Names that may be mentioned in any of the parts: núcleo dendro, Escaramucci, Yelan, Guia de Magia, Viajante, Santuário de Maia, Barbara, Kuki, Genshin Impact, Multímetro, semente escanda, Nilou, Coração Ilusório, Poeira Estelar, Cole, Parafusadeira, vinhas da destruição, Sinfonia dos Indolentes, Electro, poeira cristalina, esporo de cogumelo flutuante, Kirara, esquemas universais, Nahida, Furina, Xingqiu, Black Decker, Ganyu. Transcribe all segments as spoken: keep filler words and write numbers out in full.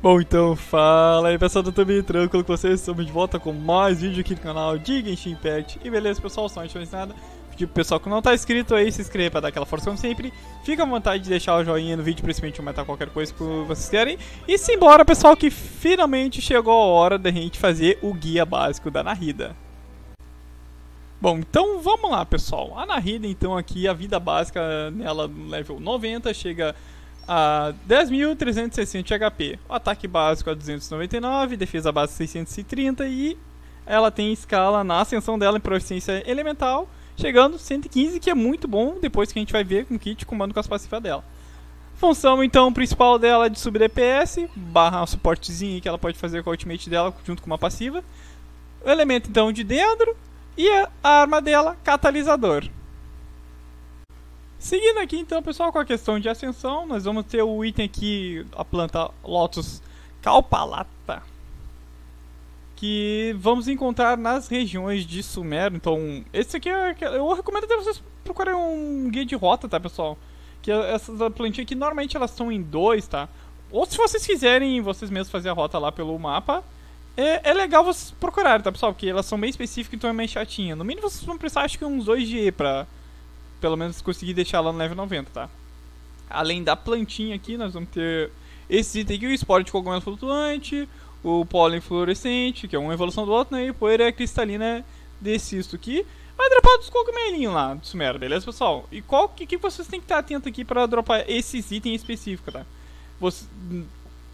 Bom, então fala aí pessoal do YouTube, tranquilo com vocês? Estamos de volta com mais vídeo aqui no canal de Genshin Impact. E beleza pessoal, só antes de nada, pedir pro pessoal que não tá inscrito aí, se inscrever pra dar aquela força como sempre. Fica à vontade de deixar o joinha no vídeo, principalmente aumentar qualquer coisa que vocês querem. E simbora pessoal, que finalmente chegou a hora da gente fazer o guia básico da Nahida. Bom, então vamos lá pessoal, a Nahida então aqui, a vida básica nela no level noventa, chega a dez mil trezentos e sessenta H P, o ataque básico a duzentos e noventa e nove, defesa básica seiscentos e trinta e ela tem escala na ascensão dela em proficiência elemental, chegando a cento e quinze, que é muito bom, depois que a gente vai ver com o kit comando com as passivas dela. Função então principal dela é de subir D P S, barra um suportezinho que ela pode fazer com a ultimate dela junto com uma passiva. O elemento então de Dendro e a arma dela, catalisador. Seguindo aqui então pessoal com a questão de ascensão, nós vamos ter o item aqui, a planta Lotus Calpalata, que vamos encontrar nas regiões de Sumeru. Então esse aqui é, eu recomendo até vocês procurarem um guia de rota, tá pessoal? Que essas plantinhas aqui normalmente elas estão em dois, tá? Ou se vocês quiserem vocês mesmos fazer a rota lá pelo mapa, é, é legal vocês procurarem, tá pessoal? Porque elas são bem específicas, então é meio chatinha. No mínimo vocês vão precisar acho que uns dois de E pra... pelo menos consegui deixar lá no level noventa, tá? Além da plantinha aqui, nós vamos ter esse item aqui, o esporo de cogumelo flutuante, o pólen fluorescente, que é uma evolução do outro, né? E poeira cristalina desse isto aqui. Vai dropar dos cogumelinhos lá do Sumeru, beleza, pessoal? E qual que, que vocês têm que estar atento aqui pra dropar esses itens específicos, tá? Você,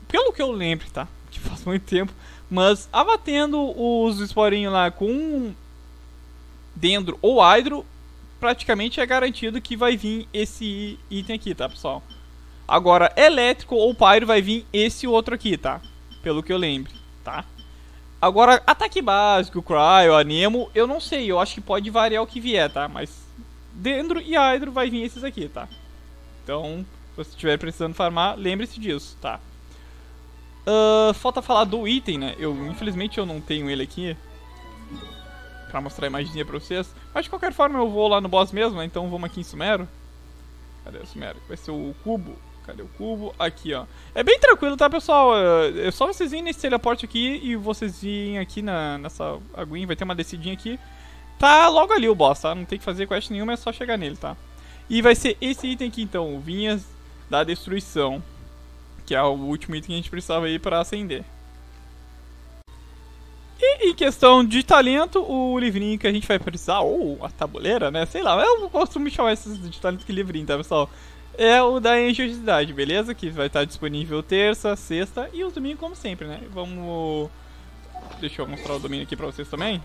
pelo que eu lembro, tá? Que faz muito tempo, mas abatendo os esporinhos lá com Dendro ou Hydro, praticamente é garantido que vai vir esse item aqui, tá, pessoal? Agora, elétrico ou pyro vai vir esse outro aqui, tá? Pelo que eu lembro, tá? Agora, ataque básico, cryo, anemo, eu não sei, eu acho que pode variar o que vier, tá? Mas dendro e hydro vai vir esses aqui, tá? Então, se você estiver precisando farmar, lembre-se disso, tá? Uh, falta falar do item, né? Eu, infelizmente, eu não tenho ele aqui pra mostrar a imagenzinha pra vocês, mas de qualquer forma eu vou lá no boss mesmo, né? Então vamos aqui em Sumeru. Cadê o Sumeru? Vai ser o cubo. Cadê o cubo? Aqui, ó. É bem tranquilo, tá, pessoal? É só vocês virem nesse teleporte aqui e vocês virem aqui na, nessa aguinha, vai ter uma descidinha aqui. Tá logo ali o boss, tá? Não tem que fazer quest nenhuma, é só chegar nele, tá? E vai ser esse item aqui, então, Vinhas da Destruição, que é o último item que a gente precisava aí pra acender. E em questão de talento, o livrinho que a gente vai precisar, ou a tabuleira, né? Sei lá, eu costumo chamar esses de talento que livrinho, tá, pessoal? É o da Engenhosidade, beleza? Que vai estar disponível terça, sexta e os domingos, como sempre, né? Vamos... deixa eu mostrar o domínio aqui pra vocês também.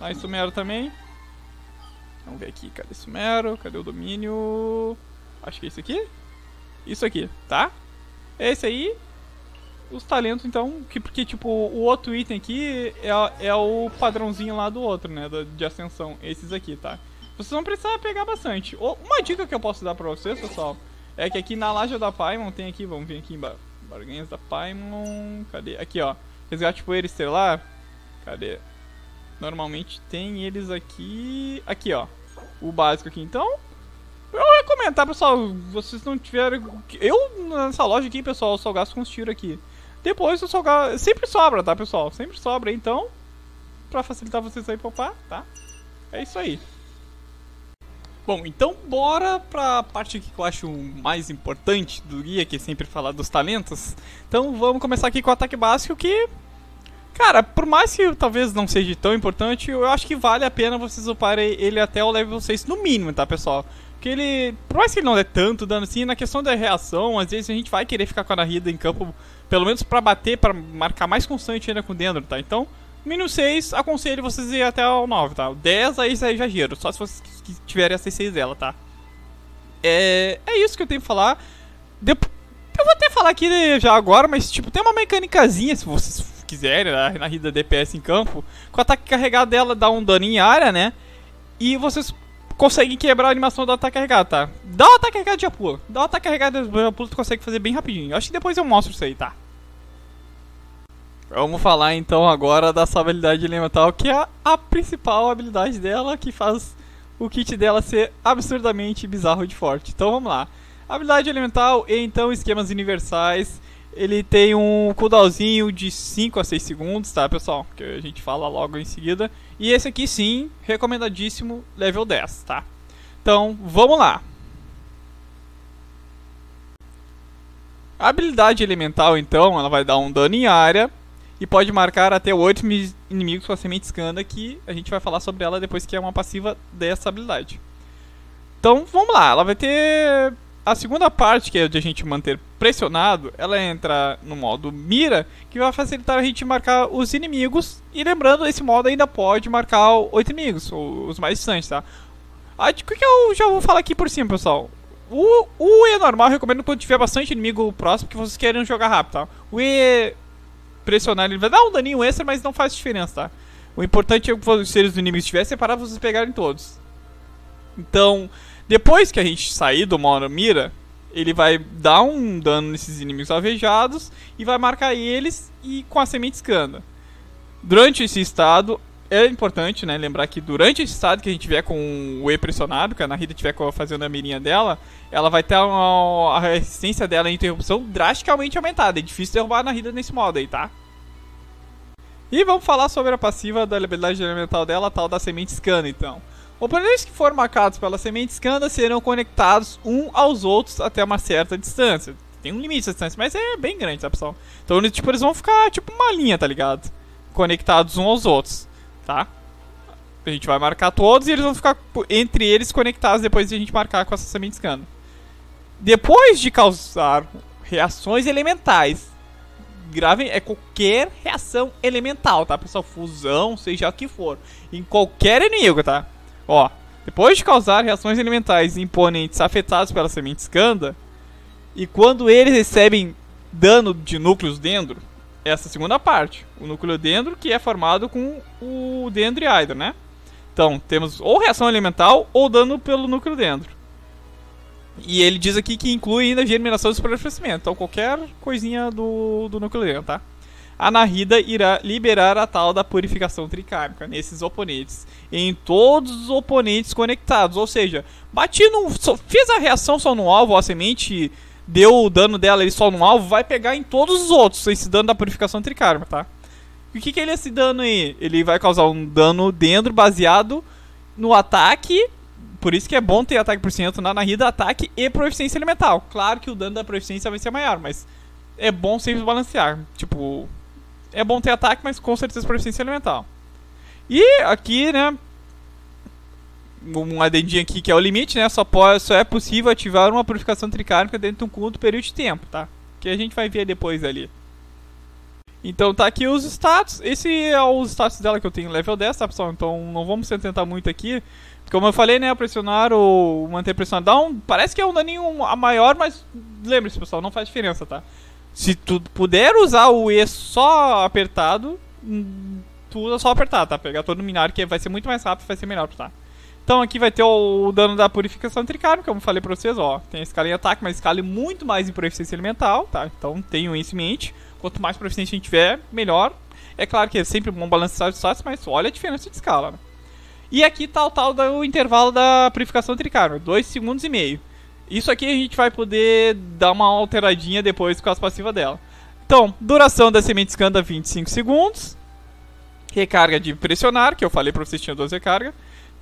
Lá em Sumeru também. Vamos ver aqui, cadê Sumeru? Cadê o domínio? Acho que é isso aqui. Isso aqui, tá? É esse aí. Os talentos, então, que, porque, tipo, o outro item aqui é, é o padrãozinho lá do outro, né, de ascensão, esses aqui, tá? Vocês vão precisar pegar bastante. Uma dica que eu posso dar pra vocês, pessoal, é que aqui na laje da Paimon tem aqui, vamos vir aqui em bar barganhas da Paimon, cadê? Aqui, ó, resgate poeira estelar, cadê? Normalmente tem eles aqui, aqui, ó, o básico aqui, então... eu recomendo, tá, pessoal? Vocês não tiveram... eu, nessa loja aqui, pessoal, eu só gasto com os tiros aqui. Depois eu só gasto... sempre sobra, tá, pessoal? Sempre sobra, então... pra facilitar vocês aí poupar, tá? É isso aí. Bom, então bora pra parte que eu acho mais importante do guia, que é sempre falar dos talentos. Então vamos começar aqui com o ataque básico, que... cara, por mais que talvez não seja tão importante, eu acho que vale a pena vocês uparem ele até o level seis no mínimo, tá, pessoal? Porque ele, por mais que ele não dê tanto dano assim, na questão da reação, às vezes a gente vai querer ficar com a Nahida em campo, pelo menos pra bater, pra marcar mais constante ainda com o Dendro, tá? Então, mínimo seis, aconselho vocês ir até o nove, tá? O dez aí já é exagero, só se vocês tiverem a seis dela, tá? É, é isso que eu tenho pra falar. Depois, eu vou até falar aqui já agora, mas tipo, tem uma mecânicazinha, se vocês quiserem, né? A Nahida D P S em campo, com o ataque carregado dela dá um dano em área, né? E vocês... consegue quebrar a animação do ataque carregado, tá? Dá o ataque carregado e já pula. Dá o ataque carregado e já pula, tu consegue fazer bem rapidinho. Acho que depois eu mostro isso aí, tá? Vamos falar então agora da sua habilidade elemental, que é a principal habilidade dela, que faz o kit dela ser absurdamente bizarro de forte. Então vamos lá. Habilidade elemental e então esquemas universais. Ele tem um cooldownzinho de cinco a seis segundos, tá, pessoal? Que a gente fala logo em seguida. E esse aqui, sim, recomendadíssimo, level dez, tá? Então, vamos lá. A habilidade elemental, então, ela vai dar um dano em área e pode marcar até oito inimigos com a semente escanda, que a gente vai falar sobre ela depois, que é uma passiva dessa habilidade. Então, vamos lá. Ela vai ter... A segunda parte, que é de a gente manter pressionado, ela entra no modo mira, que vai facilitar a gente marcar os inimigos. E lembrando, esse modo ainda pode marcar oito inimigos, os mais distantes, tá? O que eu já vou falar aqui por cima, pessoal? O, o E normal eu recomendo quando tiver bastante inimigo próximo, que vocês querem jogar rápido, tá? O E pressionar, ele vai dar um daninho extra, mas não faz diferença, tá? O importante é que os seres do inimigo estiverem separados, vocês pegarem todos. Então... Depois que a gente sair do modo mira, ele vai dar um dano nesses inimigos alvejados e vai marcar eles e com a semente escanda. Durante esse estado, é importante, né, lembrar que durante esse estado que a gente tiver com o E pressionado, que a Nahida tiver fazendo a mirinha dela, ela vai ter uma, a resistência dela à interrupção drasticamente aumentada. É difícil derrubar a Nahida nesse modo aí, tá? E vamos falar sobre a passiva da habilidade elemental dela, tal da semente escanda, então. Oponentes que foram marcados pela semente escanda serão conectados um aos outros até uma certa distância. Tem um limite de distância, mas é bem grande, tá, pessoal? Então, tipo, eles vão ficar tipo uma linha, tá ligado? Conectados um aos outros, tá? A gente vai marcar todos e eles vão ficar entre eles conectados depois de a gente marcar com essa semente escanda. Depois de causar reações elementais, gravem, é qualquer reação elemental, tá, pessoal? Fusão, seja o que for, em qualquer inimigo, tá? Ó, depois de causar reações elementais em oponentes afetados pela semente escanda, e quando eles recebem dano de núcleos dendro, essa segunda parte, o núcleo dendro que é formado com o dendro e hydro, né? Então, temos ou reação elemental ou dano pelo núcleo dendro. E ele diz aqui que inclui ainda a germinação e superfrescimento, então qualquer coisinha do, do núcleo dendro, tá? A Nahida irá liberar a tal da purificação tricármica nesses oponentes, em todos os oponentes conectados. Ou seja, bati no, só, fiz a reação só no alvo, a semente deu o dano dela ali só no alvo, vai pegar em todos os outros esse dano da purificação tricármica, tá? E o que, que é esse dano aí? Ele vai causar um dano dentro baseado no ataque, por isso que é bom ter ataque por cento na Nahida, ataque e proficiência elemental. Claro que o dano da proficiência vai ser maior, mas é bom sempre balancear, tipo... É bom ter ataque, mas com certeza proficiência elemental. E aqui, né, um adendinho aqui que é o limite, né, só, pode, só é possível ativar uma purificação tricármica dentro de um curto período de tempo, tá? Que a gente vai ver depois ali. Então tá aqui os status, esse é o status dela que eu tenho level dez, tá, pessoal? Então não vamos se atentar muito aqui, porque como eu falei, né, pressionar ou manter pressionado dá um, parece que é um daninho a maior, mas lembre-se, pessoal, não faz diferença, tá? Se tu puder usar o E só apertado, tu usa só apertado, tá? Pegar todo o minário, que vai ser muito mais rápido, vai ser melhor, tá? Então aqui vai ter o dano da purificação tricármica, como eu falei pra vocês, ó. Tem a escala em ataque, mas escala muito mais em proficiência elemental, tá? Então tenham isso em mente. Quanto mais proficiência a gente tiver, melhor. É claro que é sempre bom balancear os status, mas olha a diferença de escala, né? E aqui tá o tal do intervalo da purificação tricármica, dois segundos e meio. Isso aqui a gente vai poder dar uma alteradinha depois com as passivas dela. Então, duração da semente escanda vinte e cinco segundos. Recarga de pressionar, que eu falei pra vocês, tinha doze recargas.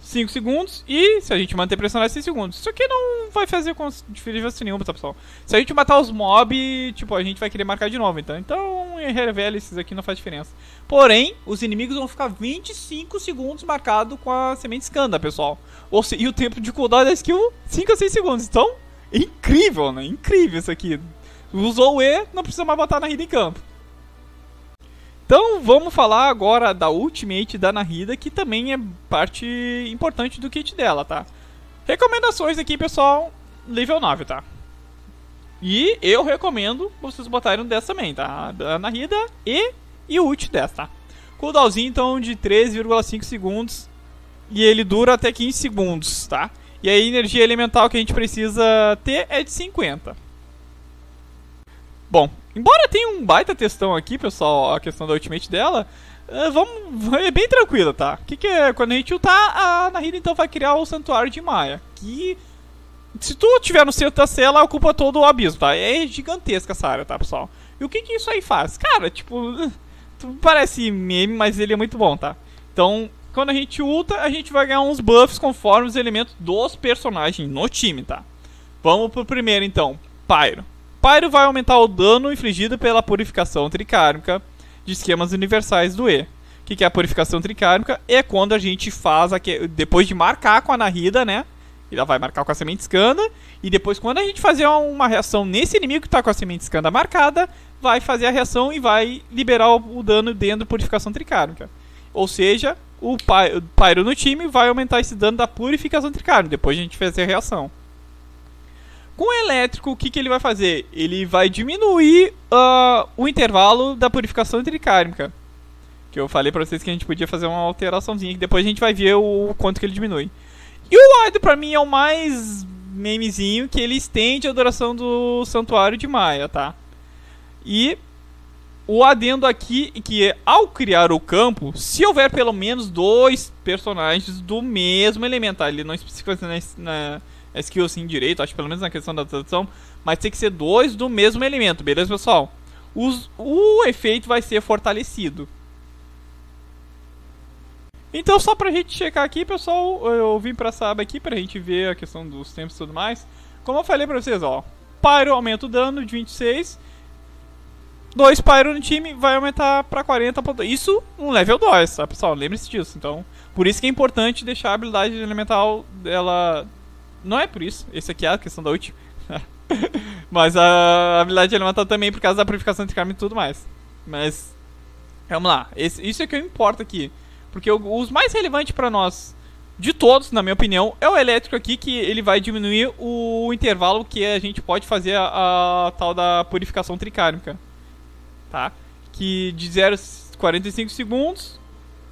cinco segundos. E se a gente manter pressionar, seis segundos. Isso aqui não vai fazer diferença nenhuma, tá, pessoal? Se a gente matar os mobs, tipo, a gente vai querer marcar de novo, então. Então, revela esses aqui, não faz diferença. Porém, os inimigos vão ficar vinte e cinco segundos marcados com a semente escanda, pessoal. Ou se, e o tempo de cooldown da skill, cinco a seis segundos. Então, é incrível, né? Incrível isso aqui. Usou o E, não precisa mais botar a Nahida em campo. Então, vamos falar agora da ultimate da Nahida, que também é parte importante do kit dela, tá? Recomendações aqui, pessoal, nível nove, tá? E eu recomendo vocês botarem um dez também, tá? Da Nahida e, e o ult dez, tá? Cooldownzinho, então, de três vírgula cinco segundos. E ele dura até quinze segundos, tá? E a energia elemental que a gente precisa ter é de cinquenta. Bom, embora tenha um baita textão aqui, pessoal, a questão da ultimate dela, vamos, é bem tranquila, tá? O que, que é? Quando a gente ultar, a Nahida então vai criar o Santuário de Maia, que se tu tiver no centro da cela, ocupa todo o abismo, tá? É gigantesca essa área, tá, pessoal? E o que que isso aí faz? Cara, tipo, parece meme, mas ele é muito bom, tá? Então, quando a gente ulta, a gente vai ganhar uns buffs conforme os elementos dos personagens no time, tá? Vamos pro primeiro, então. Pyro. Pyro vai aumentar o dano infligido pela purificação tricármica de esquemas universais do E. O que, que é a purificação tricármica? É quando a gente faz, aqui, depois de marcar com a Nahida, né? Ela vai marcar com a semente escanda. E depois, quando a gente fazer uma reação nesse inimigo que está com a semente escanda marcada, vai fazer a reação e vai liberar o dano dentro da purificação tricármica. Ou seja, o Pyro no time vai aumentar esse dano da purificação tricármica. Depois a gente fazer a reação. Com o elétrico, o que, que ele vai fazer? Ele vai diminuir uh, o intervalo da purificação tricármica. Que eu falei pra vocês que a gente podia fazer uma alteraçãozinha, que depois a gente vai ver o quanto que ele diminui. E o Hydro pra mim é o mais memezinho, que ele estende a duração do Santuário de Maia, tá? E o adendo aqui, que é ao criar o campo, se houver pelo menos dois personagens do mesmo elemento, tá? Ele não especifica na... É skill assim direito, acho pelo menos na questão da tradução, mas tem que ser dois do mesmo elemento, beleza, pessoal? Os, o efeito vai ser fortalecido. Então, só pra gente checar aqui, pessoal, eu, eu vim pra essa aba aqui pra gente ver a questão dos tempos e tudo mais. Como eu falei pra vocês, ó, Pyro aumenta o dano de vinte e seis, dois Pyro no time vai aumentar pra quarenta, isso um level dois, tá, pessoal? Lembre-se disso, então. Por isso que é importante deixar a habilidade elemental dela... Não é por isso, esse aqui é a questão da ult. Mas a habilidade elemental também por causa da purificação de karma e tudo mais. Mas, vamos lá. Esse, isso é que importa aqui. Porque o, os mais relevantes pra nós, de todos, na minha opinião, é o elétrico aqui, que ele vai diminuir o intervalo que a gente pode fazer a, a tal da purificação tricármica. Tá? Que de zero a quarenta e cinco segundos,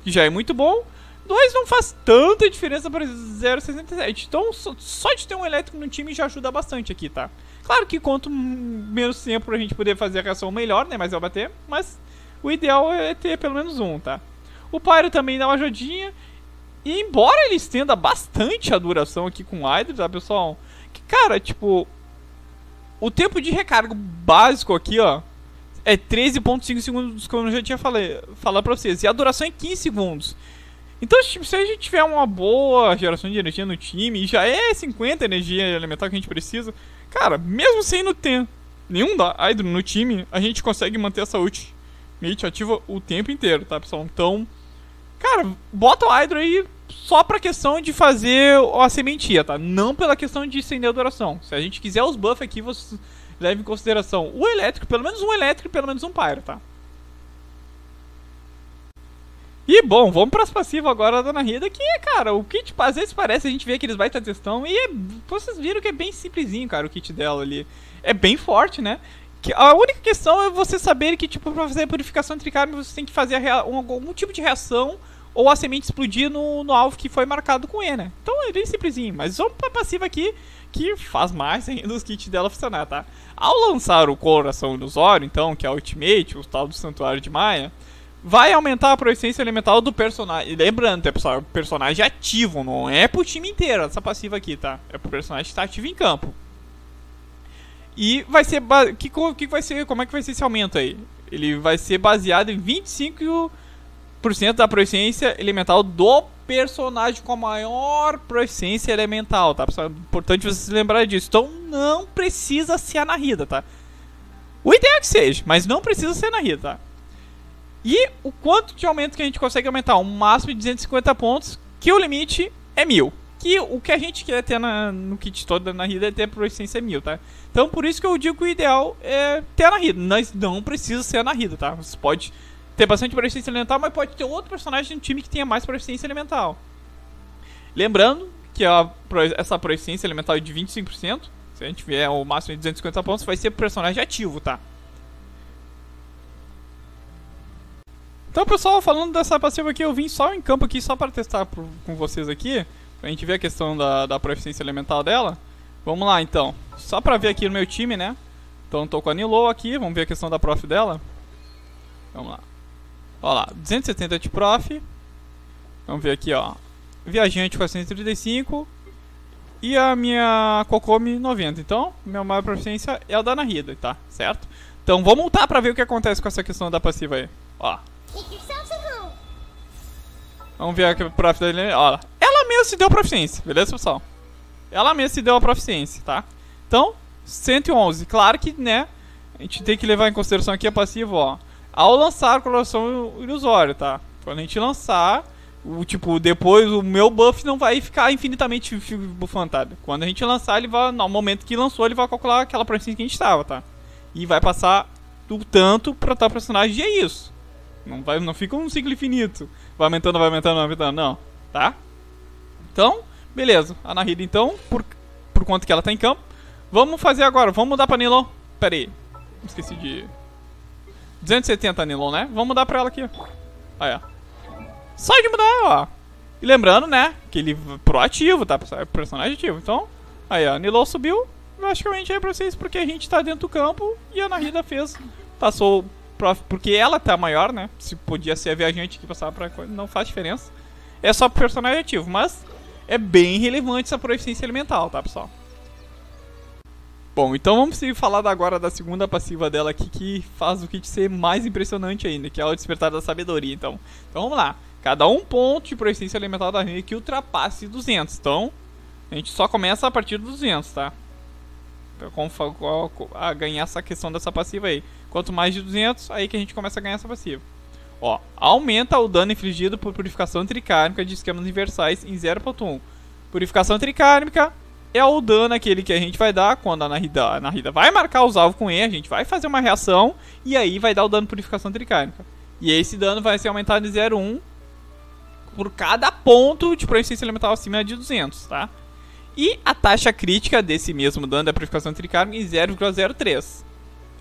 que já é muito bom. dois não faz tanta diferença para zero vírgula sessenta e sete. Então, só de ter um elétrico no time já ajuda bastante aqui, tá? Claro que quanto menos tempo a gente poder fazer a reação, melhor, né? Mas vai bater. Mas o ideal é ter pelo menos um, tá? O Pyro também dá uma ajudinha. E embora ele estenda bastante a duração aqui com o Hydro, tá, pessoal? Que, cara, tipo... O tempo de recarga básico aqui, ó, é treze vírgula cinco segundos, como eu já tinha falado pra vocês. E a duração é quinze segundos. Então, tipo, se a gente tiver uma boa geração de energia no time, já é cinquenta energia elemental que a gente precisa, cara, mesmo sem não ter nenhum da Hydro no time, a gente consegue manter essa ult mate ativa o tempo inteiro, tá, pessoal? Então, cara, bota o Hydro aí só pra questão de fazer a sementia, tá? Não pela questão de estender a duração. Se a gente quiser os buffs aqui, vocês levem em consideração o elétrico, pelo menos um elétrico e pelo menos um Pyro, tá? E bom, vamos para as passivas agora da Nahida, que, cara, o kit às vezes parece, a gente vê aqueles baita textão, e é, vocês viram que é bem simplesinho, cara, o kit dela ali. É bem forte, né? Que a única questão é você saber que, tipo, para fazer a purificação tricármica, você tem que fazer um, algum tipo de reação ou a semente explodir no, no alvo que foi marcado com E, né? Então é bem simplesinho, mas vamos para a passiva aqui, que faz mais ainda os kits dela funcionar, tá? Ao lançar o Coração Ilusório, então, que é a ultimate, o tal do Santuário de Maia, vai aumentar a proficiência elemental do personagem. Lembrando, é, pessoal, personagem ativo, não é pro time inteiro, essa passiva aqui, tá? É pro personagem que está ativo em campo. E vai ser... Que, que vai ser... Como é que vai ser esse aumento aí? Ele vai ser baseado em vinte e cinco por cento da proficiência elemental do personagem com a maior proficiência elemental, tá, pessoal? É importante vocês lembrarem disso. Então não precisa ser a Nahida, tá? O ideal é que seja, mas não precisa ser a Nahida, tá? E o quanto de aumento que a gente consegue aumentar? Um máximo de duzentos e cinquenta pontos, que o limite é mil. Que o que a gente quer ter na, no kit todo da Nahida é ter a proficiência mil, tá? Então por isso que eu digo que o ideal é ter a Nahida. Mas não precisa ser a Nahida, tá? Você pode ter bastante proficiência elemental, mas pode ter outro personagem no time que tenha mais proficiência elemental. Lembrando que a, essa proficiência elemental é de vinte e cinco por cento. Se a gente vier o máximo de duzentos e cinquenta pontos, vai ser personagem ativo, tá? Então, pessoal, falando dessa passiva aqui, eu vim só em campo aqui, só para testar pro, com vocês aqui, pra gente ver a questão da, da proficiência elemental dela. Vamos lá, então. Só pra ver aqui no meu time, né? Então, tô com a Nilou aqui, vamos ver a questão da prof dela. Vamos lá. Ó lá, duzentos e setenta de prof. Vamos ver aqui, ó. Viajante quatrocentos e trinta e cinco. E a minha Kokomi noventa. Então, minha maior proficiência é a da Nahida, tá? Certo? Então vou montar pra ver o que acontece com essa questão da passiva aí. Ó. Vamos ver aqui o prof dele. Ó. Ela mesmo se deu proficiência, beleza, pessoal? Ela mesmo se deu a proficiência, tá? Então, cento e onze. Claro que, né, a gente tem que levar em consideração aqui a passiva, ó. Ao lançar o coração ilusório, tá? Quando a gente lançar, o tipo, depois o meu buff não vai ficar infinitamente buffando, tá? Quando a gente lançar, ele vai, no momento que lançou, ele vai calcular aquela proficiência que a gente estava, tá? E vai passar do tanto pra tal personagem, e é isso. Não, vai, não fica um ciclo infinito. Vai aumentando, vai aumentando, vai aumentando, não. Tá? Então, beleza. A Nahida, então, por, por conta que ela tá em campo. Vamos fazer agora, vamos mudar pra Nilou. Pera aí, esqueci de... duzentos e setenta Nilou, né? Vamos mudar pra ela aqui. Aí, ó. Só de mudar, ó. E lembrando, né, que ele é proativo, tá? É personagem ativo, então... Aí, ó, Nilou subiu. Basicamente aí pra vocês, porque a gente tá dentro do campo e a Nahida fez, passou o prof, porque ela tá maior, né? Se podia ser a viajante que passava pra coisa, não faz diferença. É só pro personagem ativo, mas é bem relevante essa proficiência elemental, tá, pessoal? Bom, então vamos falar agora da segunda passiva dela aqui, que faz o kit ser mais impressionante ainda, que é o despertar da sabedoria, então. Então vamos lá, cada um ponto de proficiência elemental da Nahida que ultrapasse duzentos, então a gente só começa a partir de duzentos, tá? A ganhar essa questão dessa passiva aí. Quanto mais de duzentos, aí que a gente começa a ganhar essa passiva. Ó, aumenta o dano infligido por purificação tricármica de esquemas universais em zero ponto um. Purificação tricármica é o dano aquele que a gente vai dar quando a Nahida, a Nahida vai marcar os alvos com E, a gente vai fazer uma reação e aí vai dar o dano purificação tricármica. E esse dano vai ser aumentado em zero vírgula um por cada ponto de proficiência elemental acima de duzentos, tá? E a taxa crítica desse mesmo dano da purificação tricármica em zero vírgula zero três.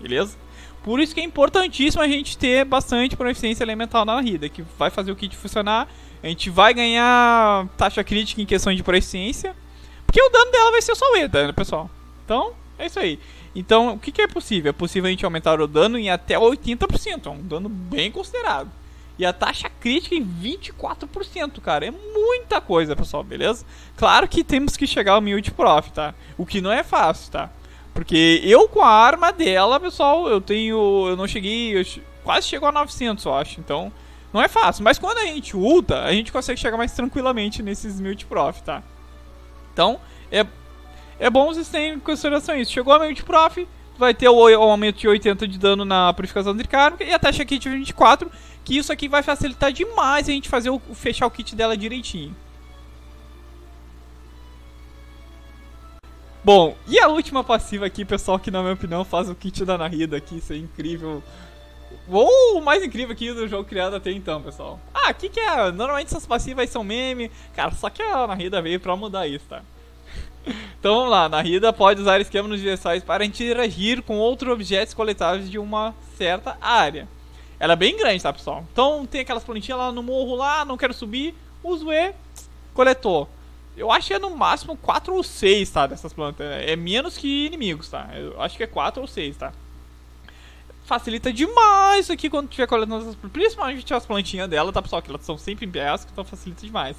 Beleza? Por isso que é importantíssimo a gente ter bastante proficiência elemental na Nahida, que vai fazer o kit funcionar. A gente vai ganhar taxa crítica em questão de proficiência, porque o dano dela vai ser só o E, né, pessoal? Então, é isso aí. Então, o que, que é possível? É possível a gente aumentar o dano em até oitenta por cento. É um dano bem considerado. E a taxa crítica em vinte e quatro por cento, cara. É muita coisa, pessoal, beleza? Claro que temos que chegar ao humilde prof, tá? O que não é fácil, tá? Porque eu com a arma dela, pessoal, eu tenho... Eu não cheguei... Eu quase chegou a novecentos, eu acho. Então, não é fácil. Mas quando a gente ulta, a gente consegue chegar mais tranquilamente nesses humilde prof, tá? Então, é, é bom vocês terem em consideração isso. Chegou a humilde prof... Vai ter o aumento de oitenta de dano na purificação tricármica e a taxa kit de vinte e quatro, que isso aqui vai facilitar demais a gente fazer o, fechar o kit dela direitinho. Bom, e a última passiva aqui, pessoal, que na minha opinião faz o kit da Nahida aqui, isso é incrível. Ou o mais incrível aqui do jogo criado até então, pessoal. Ah, o que que é? Normalmente essas passivas são meme, cara, só que a Nahida veio pra mudar isso, tá? Então vamos lá, Nahida pode usar esquemas universais para interagir com outros objetos coletáveis de uma certa área. Ela é bem grande, tá, pessoal? Então tem aquelas plantinhas lá no morro lá, não quero subir, uso E, coletou. Eu acho que é no máximo quatro ou seis, tá, dessas plantas. É menos que inimigos, tá? Eu acho que é quatro ou seis, tá? Facilita demais isso aqui quando tiver coletando essas plantas, principalmente as plantinhas dela, tá, pessoal? Que elas são sempre em pesca, então facilita demais.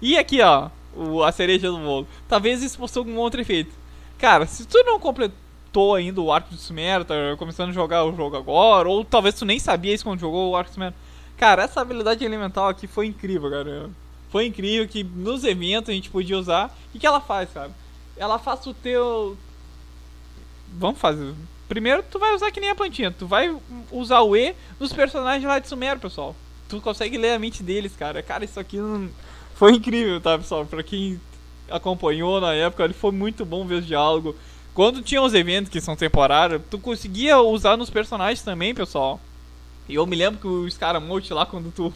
E aqui, ó, o, a cereja do bolo. Talvez isso fosse algum outro efeito. Cara, se tu não completou ainda o Arco de Sumeru, tá começando a jogar o jogo agora, ou talvez tu nem sabia isso quando jogou o Arco de Sumeru. Cara, essa habilidade elemental aqui foi incrível, cara. Foi incrível que nos eventos a gente podia usar. O que ela faz, cara? Ela faz o teu... Vamos fazer... Primeiro, tu vai usar que nem a plantinha. Tu vai usar o E nos personagens lá de Sumeru, pessoal. Tu consegue ler a mente deles, cara. Cara, isso aqui não... Foi incrível, tá, pessoal? Pra quem acompanhou na época, ele foi muito bom ver o diálogo. Quando tinha os eventos que são temporários, tu conseguia usar nos personagens também, pessoal. E eu me lembro que o Escaramucci lá, quando tu...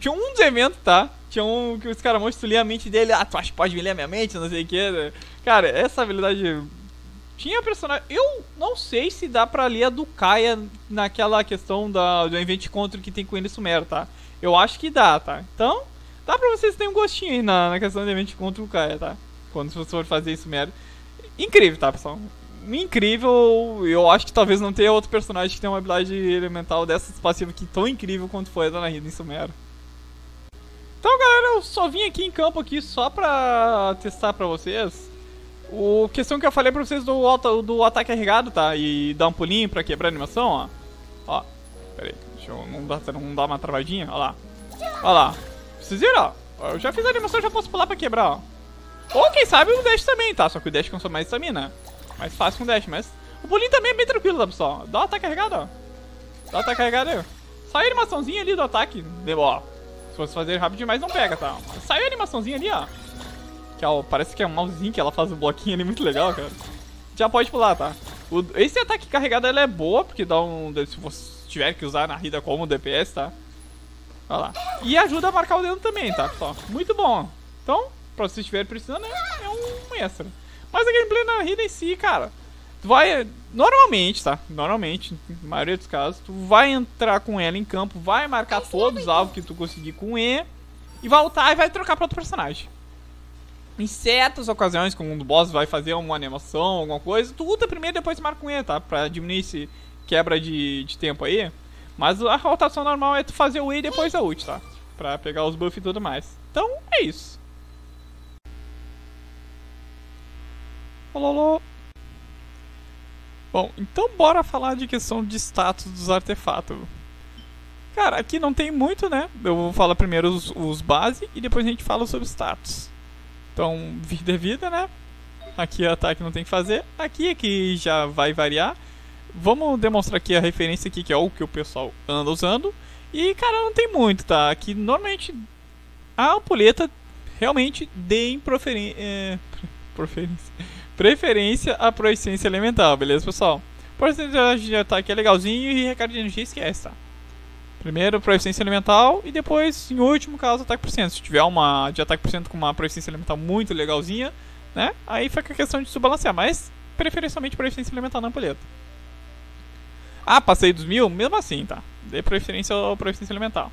tinha um dos eventos, tá? Tinha um que o Escaramucci, tu lia a mente dele. Ah, tu acha que pode me ler a minha mente? Não sei o que. Cara, essa habilidade... Tinha personagem... Eu não sei se dá pra ler a do Kaeya naquela questão da... do evento de encontro que tem com ele Sumeru, tá? Eu acho que dá, tá? Então... Dá pra vocês terem um gostinho aí na, na questão de evento contra o Kaeya, tá? Quando vocês for fazer isso mesmo. Incrível, tá, pessoal? Incrível. Eu acho que talvez não tenha outro personagem que tenha uma habilidade elemental dessas passivas aqui tão incrível quanto foi a da Nahida em Sumeru. Então, galera, eu só vim aqui em campo aqui só pra testar pra vocês O questão que eu falei pra vocês do, do ataque carregado, tá? E dar um pulinho pra quebrar a animação, ó. Ó, peraí, deixa eu não dar, não dar uma travadinha, ó lá. Ó lá, vocês viram, ó. Eu já fiz a animação, já posso pular pra quebrar, ó. Ou quem sabe o dash também, tá? Só que o dash consome mais estamina. Mais fácil com o dash, mas... O pulinho também é bem tranquilo, tá, pessoal? Dá o ataque carregado, ó. Dá o ataque carregado aí. Sai a animaçãozinha ali do ataque. Ó, se fosse fazer rápido demais, não pega, tá? Sai a animaçãozinha ali, ó. Parece que é um mauzinho que ela faz um bloquinho ali muito legal, cara. Já pode pular, tá? O, esse ataque carregado ela é boa, porque dá um. Se você tiver que usar na Nahida como D P S, tá? Olha lá. E ajuda a marcar o dendro também, tá, pessoal? Muito bom. Então, pra vocês estiverem precisando, é, é um extra. Mas a gameplay na Nahida em si, cara, tu vai. Normalmente, tá? Normalmente, na maioria dos casos, tu vai entrar com ela em campo, vai marcar todos os alvos que tu conseguir com E, e voltar e vai trocar pra outro personagem. Em certas ocasiões, quando o boss vai fazer uma animação, alguma coisa, tu luta primeiro e depois marca com E, tá? Pra diminuir esse quebra de, de tempo aí. Mas a rotação normal é tu fazer o E e depois a ult, tá? Pra pegar os buffs e tudo mais. Então, é isso. Ololô. Bom, então bora falar de questão de status dos artefatos. Cara, aqui não tem muito, né? Eu vou falar primeiro os, os base e depois a gente fala sobre status. Então, vida é vida, né? Aqui o ataque não tem que fazer. Aqui é que já vai variar. Vamos demonstrar aqui a referência aqui, que é o que o pessoal anda usando. E, cara, não tem muito, tá? Aqui, normalmente, a ampulheta realmente dê em proferen... é... preferência. preferência à proficiência elemental, beleza, pessoal? Porcentagem de ataque é legalzinho e recarga de energia esquece, tá? Primeiro, proficiência elemental e depois, em último caso, ataque por cento. Se tiver uma de ataque por cento com uma proficiência elemental muito legalzinha, né? Aí fica a questão de subbalancear, mas preferencialmente proficiência elemental na ampulheta. Ah, passei dos mil? Mesmo assim, tá? Dê preferência ou proficiência elemental.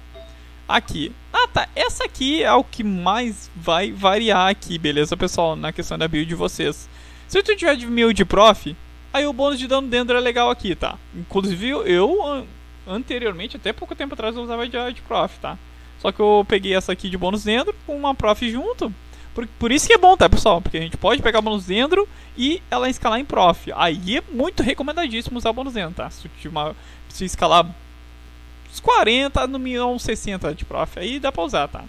Aqui. Ah, tá. Essa aqui é o que mais vai variar aqui, beleza, pessoal? Na questão da build de vocês. Se tu tiver de mil de prof, aí o bônus de dano dentro é legal aqui, tá? Inclusive, eu... anteriormente, até pouco tempo atrás, eu usava de, de prof, tá? Só que eu peguei essa aqui de bônus dendro com uma prof junto. Por, por isso que é bom, tá, pessoal? Porque a gente pode pegar bônus dendro e ela escalar em prof. Aí é muito recomendadíssimo usar bônus dendro, tá? Se, uma, se escalar uns quarenta, no mínimo uns sessenta de prof, aí dá pra usar, tá?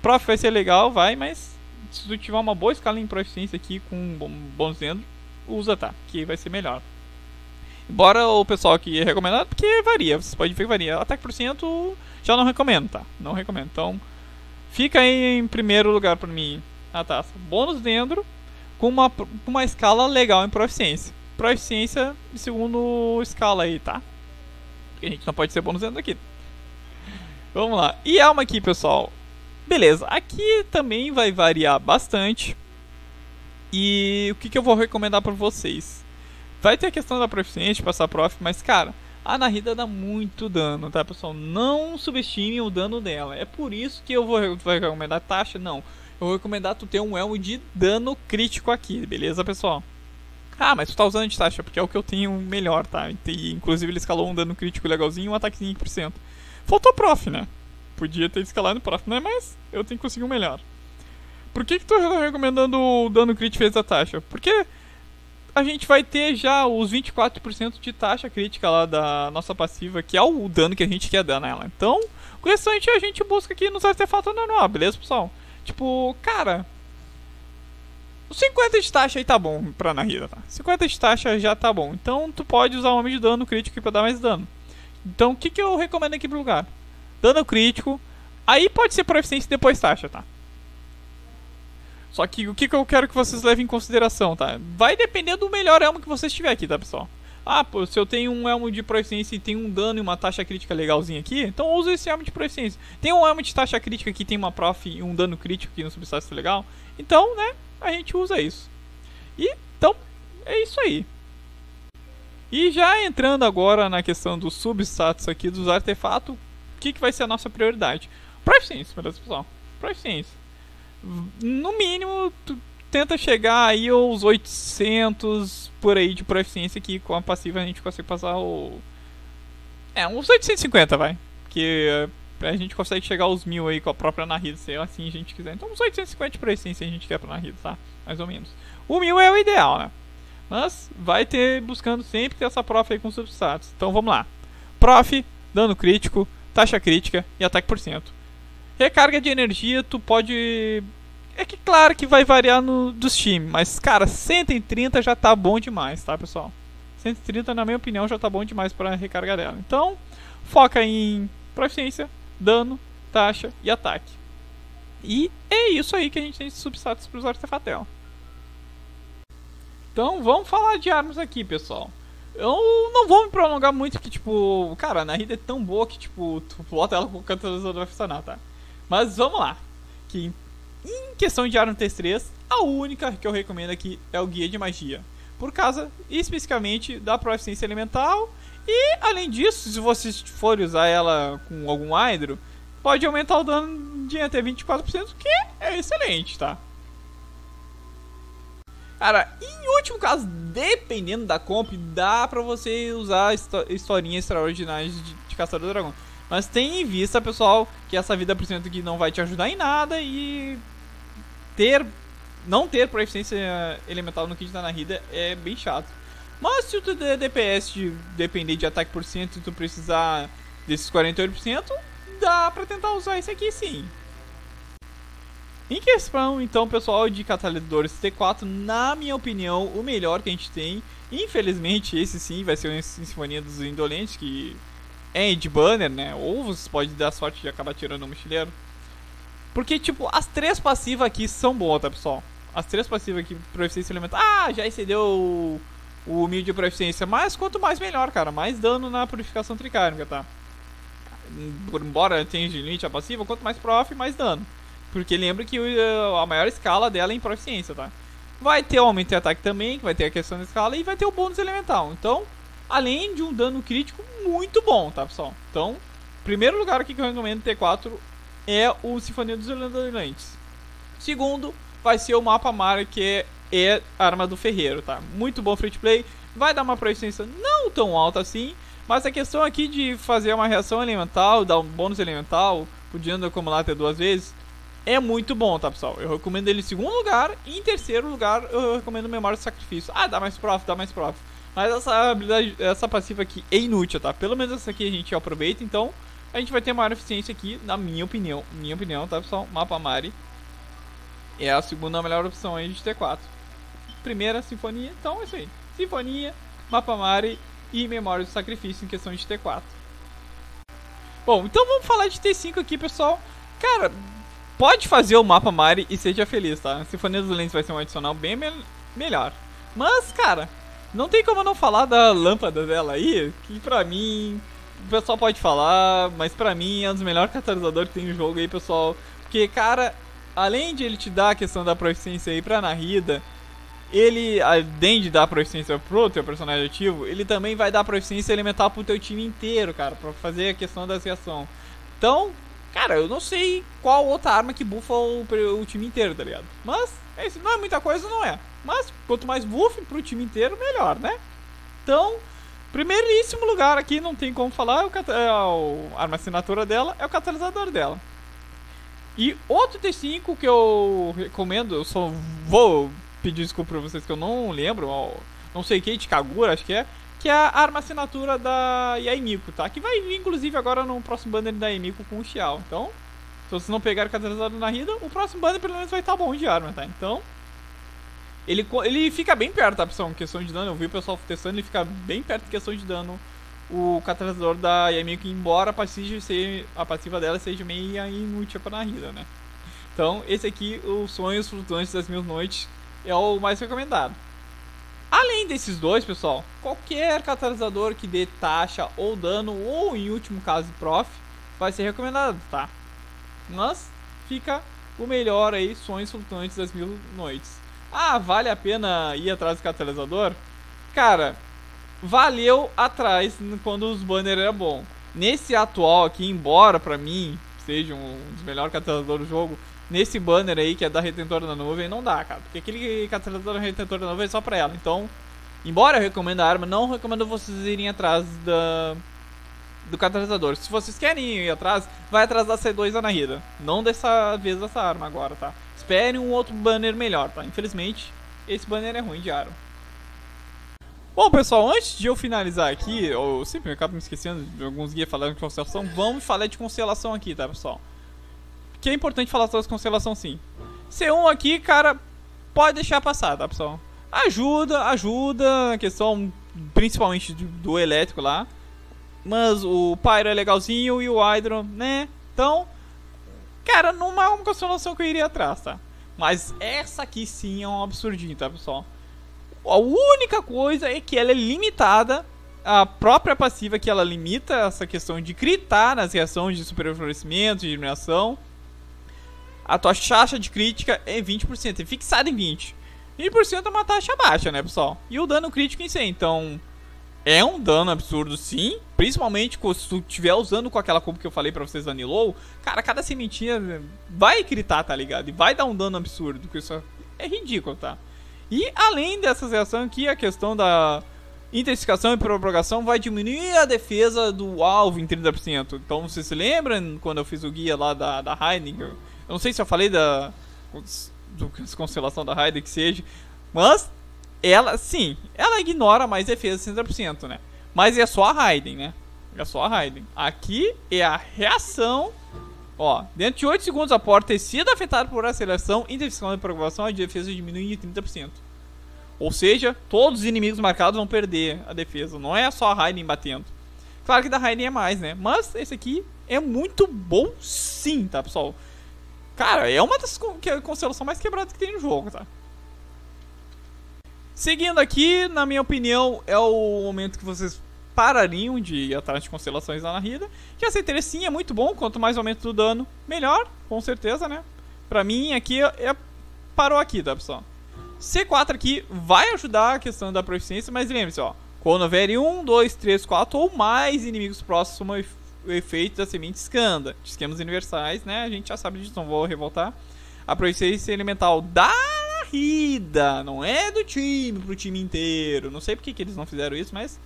Prof vai ser legal, vai, mas se tu tiver uma boa escala em proficiência aqui com bônus dendro, usa, tá? Que vai ser melhor. Embora o pessoal aqui é recomendado, porque varia, vocês podem ver que varia. Ataque por cento já não recomendo, tá? Não recomendo. Então, fica aí em primeiro lugar pra mim a taça. Bônus dendro com uma, uma escala legal em proficiência. Proficiência em segundo escala aí, tá? Porque a gente não pode ser bônus dendro aqui. Vamos lá. E alma aqui, pessoal. Beleza, aqui também vai variar bastante. E o que, que eu vou recomendar pra vocês? Vai ter a questão da proficiência, de passar prof, mas, cara, a Nahida dá muito dano, tá, pessoal? Não subestime o dano dela. É por isso que eu vou recomendar taxa, não. Eu vou recomendar tu ter um elmo de dano crítico aqui, beleza, pessoal? Ah, mas tu tá usando de taxa, porque é o que eu tenho melhor, tá? Inclusive, ele escalou um dano crítico legalzinho e um ataquezinho por cento. Faltou prof, né? Podia ter escalado prof, né? Mas eu tenho que conseguir um melhor. Por que que tu tá recomendando o dano crítico fez a taxa? Porque... a gente vai ter já os vinte e quatro por cento de taxa crítica lá da nossa passiva, que é o dano que a gente quer dar nela. Então, o restante a gente busca aqui nos artefatos normal, beleza, pessoal? Tipo, cara... cinquenta de taxa aí tá bom pra Nahida, tá? cinquenta de taxa já tá bom. Então, tu pode usar um homem de dano crítico pra dar mais dano. Então, o que, que eu recomendo aqui pro lugar? Dano crítico. Aí pode ser proficiência e depois taxa, tá? Só que o que, que eu quero que vocês levem em consideração, tá? Vai depender do melhor elmo que vocês tiver aqui, tá, pessoal? Ah, pô, se eu tenho um elmo de proficiência e tem um dano e uma taxa crítica legalzinha aqui, então usa esse elmo de proficiência. Tem um elmo de taxa crítica que tem uma prof e um dano crítico que não substácio legal. Então, né, a gente usa isso. E, então, é isso aí. E já entrando agora na questão do substatus aqui, dos artefatos, o que, que vai ser a nossa prioridade? Proficiência, beleza, pessoal? Proficiência. No mínimo, tu tenta chegar aí aos oitocentos por aí de proficiência, que com a passiva a gente consegue passar o... É, uns oitocentos e cinquenta, vai. Porque a gente consegue chegar aos mil aí com a própria Nahida, se assim a gente quiser. Então uns oitocentos e cinquenta de proficiência a gente quer pra Nahida, tá? mais ou menos. O mil é o ideal, né? Mas vai ter, buscando sempre ter essa prof aí com substratos. Então vamos lá. Prof, dano crítico, taxa crítica e ataque por cento. Recarga de energia, tu pode... É que claro que vai variar no, dos times, mas cara, cento e trinta já tá bom demais, tá pessoal? cento e trinta na minha opinião já tá bom demais pra recarga dela. Então, foca em proficiência, dano, taxa e ataque. E é isso aí que a gente tem de substratos pros artefatel. Então vamos falar de armas aqui, pessoal. Eu não vou me prolongar muito, que tipo, cara, a Nahida é tão boa que tipo, tu bota ela com o catalisador vai funcionar, tá? Mas vamos lá. Que em questão de arma T três, a única que eu recomendo aqui é o guia de magia. Por causa especificamente da proficiência elemental. E além disso, se você for usar ela com algum Hydro, pode aumentar o dano de até vinte e quatro por cento, que é excelente, tá? Cara, em último caso, dependendo da comp, dá pra você usar historinhas extraordinárias de, de Caçador do Dragão. Mas tenha em vista, pessoal, que essa vida por cento aqui não vai te ajudar em nada e ter, não ter proficiência elemental no kit da Nahida é bem chato. Mas se tu der D P S de depender de ataque por cento e tu precisar desses quarenta e oito por cento, dá pra tentar usar esse aqui sim. Em questão, então, pessoal, de catalisadores T quatro, na minha opinião, o melhor que a gente tem. Infelizmente, esse sim vai ser uma Sinfonia dos Indolentes, que é de banner, né? Ou você pode dar sorte de acabar tirando o mochileiro. Porque, tipo, as três passivas aqui são boas, tá, pessoal? As três passivas aqui, proficiência elemental... Ah, já excedeu o mil de proficiência, mas quanto mais melhor, cara. Mais dano na purificação tricármica, tá? Embora tenha de limite a passiva, quanto mais prof, mais dano. Porque lembra que a maior escala dela é em proficiência, tá? Vai ter o aumento de ataque também, que vai ter a questão da escala, e vai ter o bônus elemental. Então, além de um dano crítico muito bom, tá, pessoal? Então, primeiro lugar aqui que eu recomendo T quatro é o Sinfonia dos Indolentes. Segundo, vai ser o Mapa Mari, que é a arma do ferreiro, tá? Muito bom free to play. Vai dar uma proficiência não tão alta assim, mas a questão aqui de fazer uma reação elemental, dar um bônus elemental, podendo acumular até duas vezes... É muito bom, tá, pessoal? Eu recomendo ele em segundo lugar. E em terceiro lugar, eu recomendo Memória do Sacrifício. Ah, dá mais prof, dá mais prof. Mas essa habilidade, essa passiva aqui é inútil, tá? Pelo menos essa aqui a gente aproveita. Então, a gente vai ter maior eficiência aqui, na minha opinião. Minha opinião, tá, pessoal? Mapa Mari é a segunda melhor opção aí de T quatro. Primeira, Sinfonia. Então, é isso aí. Sinfonia, Mapa Mari e Memória do Sacrifício em questão de T quatro. Bom, então vamos falar de T cinco aqui, pessoal. Cara... Pode fazer o Mapa Mari e seja feliz, tá? A Sinfonia dos Lentes vai ser um adicional bem me melhor. Mas, cara, não tem como eu não falar da lâmpada dela aí, que pra mim, o pessoal pode falar, mas pra mim é um dos melhores catalisadores que tem no jogo aí, pessoal. Porque, cara, além de ele te dar a questão da proficiência aí pra Nahida, ele, além de dar proficiência pro teu personagem ativo, ele também vai dar proficiência elemental pro teu time inteiro, cara, pra fazer a questão da reação. Então... Cara, eu não sei qual outra arma que buffa o, o time inteiro, tá ligado? Mas, é isso, não é muita coisa, não é. Mas, quanto mais buff pro time inteiro, melhor, né? Então, primeiríssimo lugar aqui, não tem como falar, é o, é a arma assinatura dela é o catalisador dela. E outro T cinco que eu recomendo, eu só vou pedir desculpa pra vocês que eu não lembro, não sei quem, de Kagura, acho que é. Que é a arma assinatura da Yae Miko, tá? Que vai vir, inclusive, agora no próximo banner da Yae Miko com o Xiao. Então, se vocês não pegarem o catalisador na Nahida, o próximo banner, pelo menos, vai estar bom de arma, tá? Então, ele, ele fica bem perto, tá, pessoal? Em questão de dano, eu vi o pessoal testando, ele fica bem perto em questão de dano. O catalisador da Yae Miko, embora a passiva, seja, a passiva dela seja meio inútil pra Nahida, né? Então, esse aqui, os Sonhos Flutuantes das Mil Noites, é o mais recomendado. Além desses dois, pessoal, qualquer catalisador que dê taxa ou dano, ou em último caso prof, vai ser recomendado, tá? Mas fica o melhor aí, Sonhos Flutuantes das Mil Noites. Ah, vale a pena ir atrás do catalisador? Cara, valeu atrás quando os banners eram bons. Nesse atual aqui, embora pra mim seja um dos melhores catalisadores do jogo, nesse banner aí, que é da Retentora da Nuvem, não dá, cara. Porque aquele catalisador da Retentora da Nuvem é só pra ela. Então, embora eu recomendo a arma, não recomendo vocês irem atrás da... do catalisador. Se vocês querem ir atrás, vai atrás da C dois da Nahida. Não dessa vez dessa arma agora, tá? Espere um outro banner melhor, tá? Infelizmente, esse banner é ruim de Aro. Bom, pessoal, antes de eu finalizar aqui, eu sempre acabo me esquecendo de alguns guias falando de constelação. Vamos falar de constelação aqui, tá, pessoal? Que é importante falar sobre constelação, sim. C um aqui, cara, pode deixar passar, tá, pessoal? Ajuda, ajuda, a questão principalmente do, do elétrico lá. Mas o Pyro é legalzinho e o Hydro, né? Então, cara, não é uma constelação que eu iria atrás, tá? Mas essa aqui sim é um absurdinho, tá, pessoal? A única coisa é que ela é limitada. A própria passiva que ela limita essa questão de critar nas reações de superior florescimento, de iluminação. A tua taxa de crítica é vinte por cento, é fixada em vinte por cento. vinte por cento é uma taxa baixa, né, pessoal? E o dano crítico em cem, então... é um dano absurdo, sim. Principalmente se tu estiver usando com aquela combo que eu falei pra vocês da Nilou. Cara, cada sementinha vai gritar, tá ligado? E vai dar um dano absurdo, porque isso é ridículo, tá? E além dessas reações aqui, a questão da intensificação e prorrogação vai diminuir a defesa do alvo em trinta por cento. Então, vocês se lembram quando eu fiz o guia lá da, da Raiden? Eu não sei se eu falei da... do constelação da Raiden, que seja. Mas... ela, sim, ela ignora mais defesa sessenta por cento, né? Mas é só a Raiden, né? É só a Raiden. Aqui é a reação. Ó, dentro de oito segundos, após ter sido afetado por aceleração, intensificação e prorrogação, a defesa diminui em trinta por cento. Ou seja, todos os inimigos marcados vão perder a defesa. Não é só a Raiden batendo. Claro que da Raiden é mais, né? Mas esse aqui é muito bom, sim, tá, pessoal? Cara, é uma das constelações mais quebradas que tem no jogo, tá? Seguindo aqui, na minha opinião, é o momento que vocês parariam de ir atrás de constelações da Nahida. Que essa interessinha é muito bom, quanto mais aumento do dano, melhor, com certeza, né? Pra mim, aqui, é... parou aqui, tá, pessoal? C quatro aqui vai ajudar a questão da proficiência, mas lembre-se, ó. Quando houver um, dois, três, quatro ou mais inimigos próximos, soma o efeito da semente escanda. De esquemas universais, né? A gente já sabe disso, não vou revoltar. A proficiência elemental da... não é do time, pro time inteiro. Não sei porque que eles não fizeram isso, mas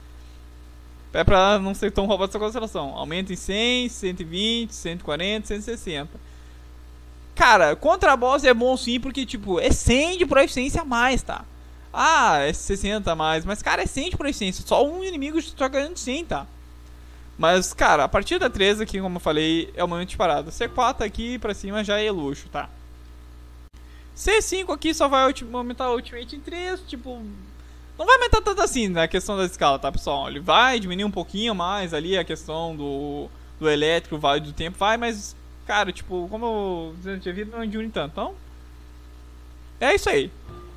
é pra não ser tão roubado essa constelação. Aumenta em cem, cento e vinte, cento e quarenta, cento e sessenta. Cara, contra a boss é bom sim, porque tipo, é cem de proficiência a mais, tá? Ah, é sessenta a mais, mas cara, é cem de proficiência. Só um inimigo está ganhando cem, tá? Mas cara, a partir da treze aqui, como eu falei, é o momento de parada. C quatro aqui pra cima já é luxo, tá? C cinco aqui só vai aumentar o ultimate em três, tipo... não vai aumentar tanto assim na questão da escala, tá, pessoal? Ele vai diminuir um pouquinho mais ali a questão do, do elétrico, vai do tempo, vai, mas... cara, tipo, como eu tinha visto, não diminui tanto, então... é isso aí.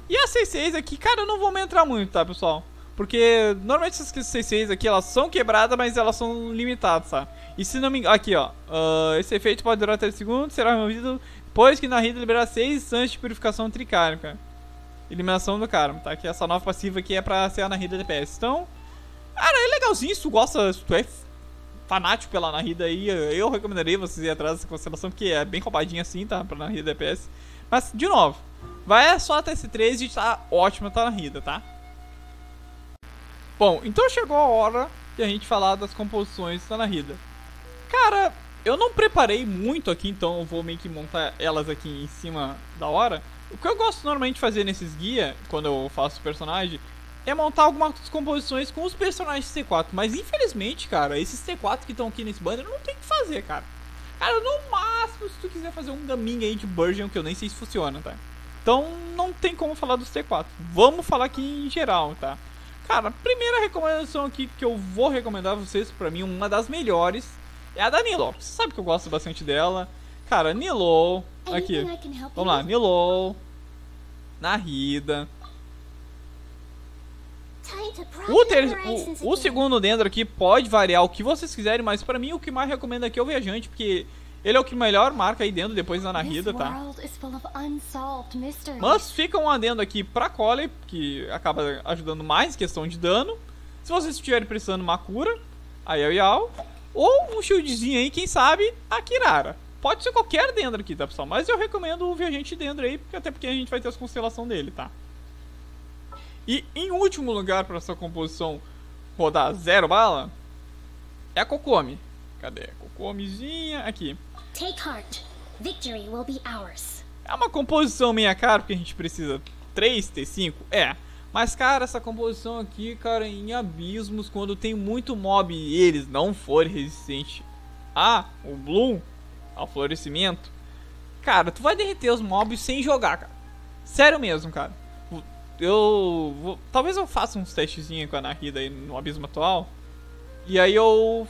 E a C seis aqui, cara, eu não vou me entrar muito, tá, pessoal? Porque normalmente essas C seis aqui, elas são quebradas, mas elas são limitadas, tá? E se não me engano... aqui, ó. Uh, esse efeito pode durar três segundos, será removido... pois que Nahida liberar seis instantes de purificação tricármica. Eliminação do karma, tá? Que essa nova passiva aqui é pra ser a Nahida D P S. Então, cara, é legalzinho. Se tu gosta, se tu é fanático pela Nahida aí, eu recomendaria vocês ir atrás dessa constelação, porque é bem roubadinha assim, tá? Pra Nahida D P S. Mas, de novo, vai só até C três e tá ótima, tá, Nahida, tá? Bom, então chegou a hora de a gente falar das composições da Nahida. Cara... eu não preparei muito aqui, então eu vou meio que montar elas aqui em cima da hora. O que eu gosto normalmente de fazer nesses guias, quando eu faço personagem, é montar algumas composições com os personagens de C quatro. Mas infelizmente, cara, esses C quatro que estão aqui nesse banner, não tem o que fazer, cara. Cara, no máximo, se tu quiser fazer um gaminho aí de Burgeon, que eu nem sei se funciona, tá? Então, não tem como falar dos C quatro. Vamos falar aqui em geral, tá? Cara, a primeira recomendação aqui que eu vou recomendar a vocês, pra mim, uma das melhores... é a da Nilou. Você sabe que eu gosto bastante dela. Cara, Nilou. Aqui. Vamos lá. Nilou. Nahida. O, ter... o, o segundo dendro aqui pode variar o que vocês quiserem, mas pra mim o que mais recomendo aqui é o Viajante, porque ele é o que melhor marca aí dentro, depois da Nahida, tá? Mas fica um adendo aqui pra Cole, que acaba ajudando mais questão de dano. Se vocês estiverem precisando uma cura, aí é o Yao. Ou um shieldzinho aí, quem sabe, a Kirara. Pode ser qualquer dendro aqui, tá, pessoal? Mas eu recomendo o Viajante dendro aí, porque até porque a gente vai ter as constelações dele, tá? E em último lugar, pra essa composição rodar zero bala, é a Kokomi. Cadê? Kokomizinha. Aqui. Take heart. Victory will be ours. É uma composição meia cara, porque a gente precisa três T cinco? É. Mas, cara, essa composição aqui, cara, em abismos, quando tem muito mob e eles não forem resistentes a o bloom, ao florescimento, cara, tu vai derreter os mobs sem jogar, cara. Sério mesmo, cara. Eu vou, talvez eu faça uns testezinhos com a Nahida aí no abismo atual. E aí eu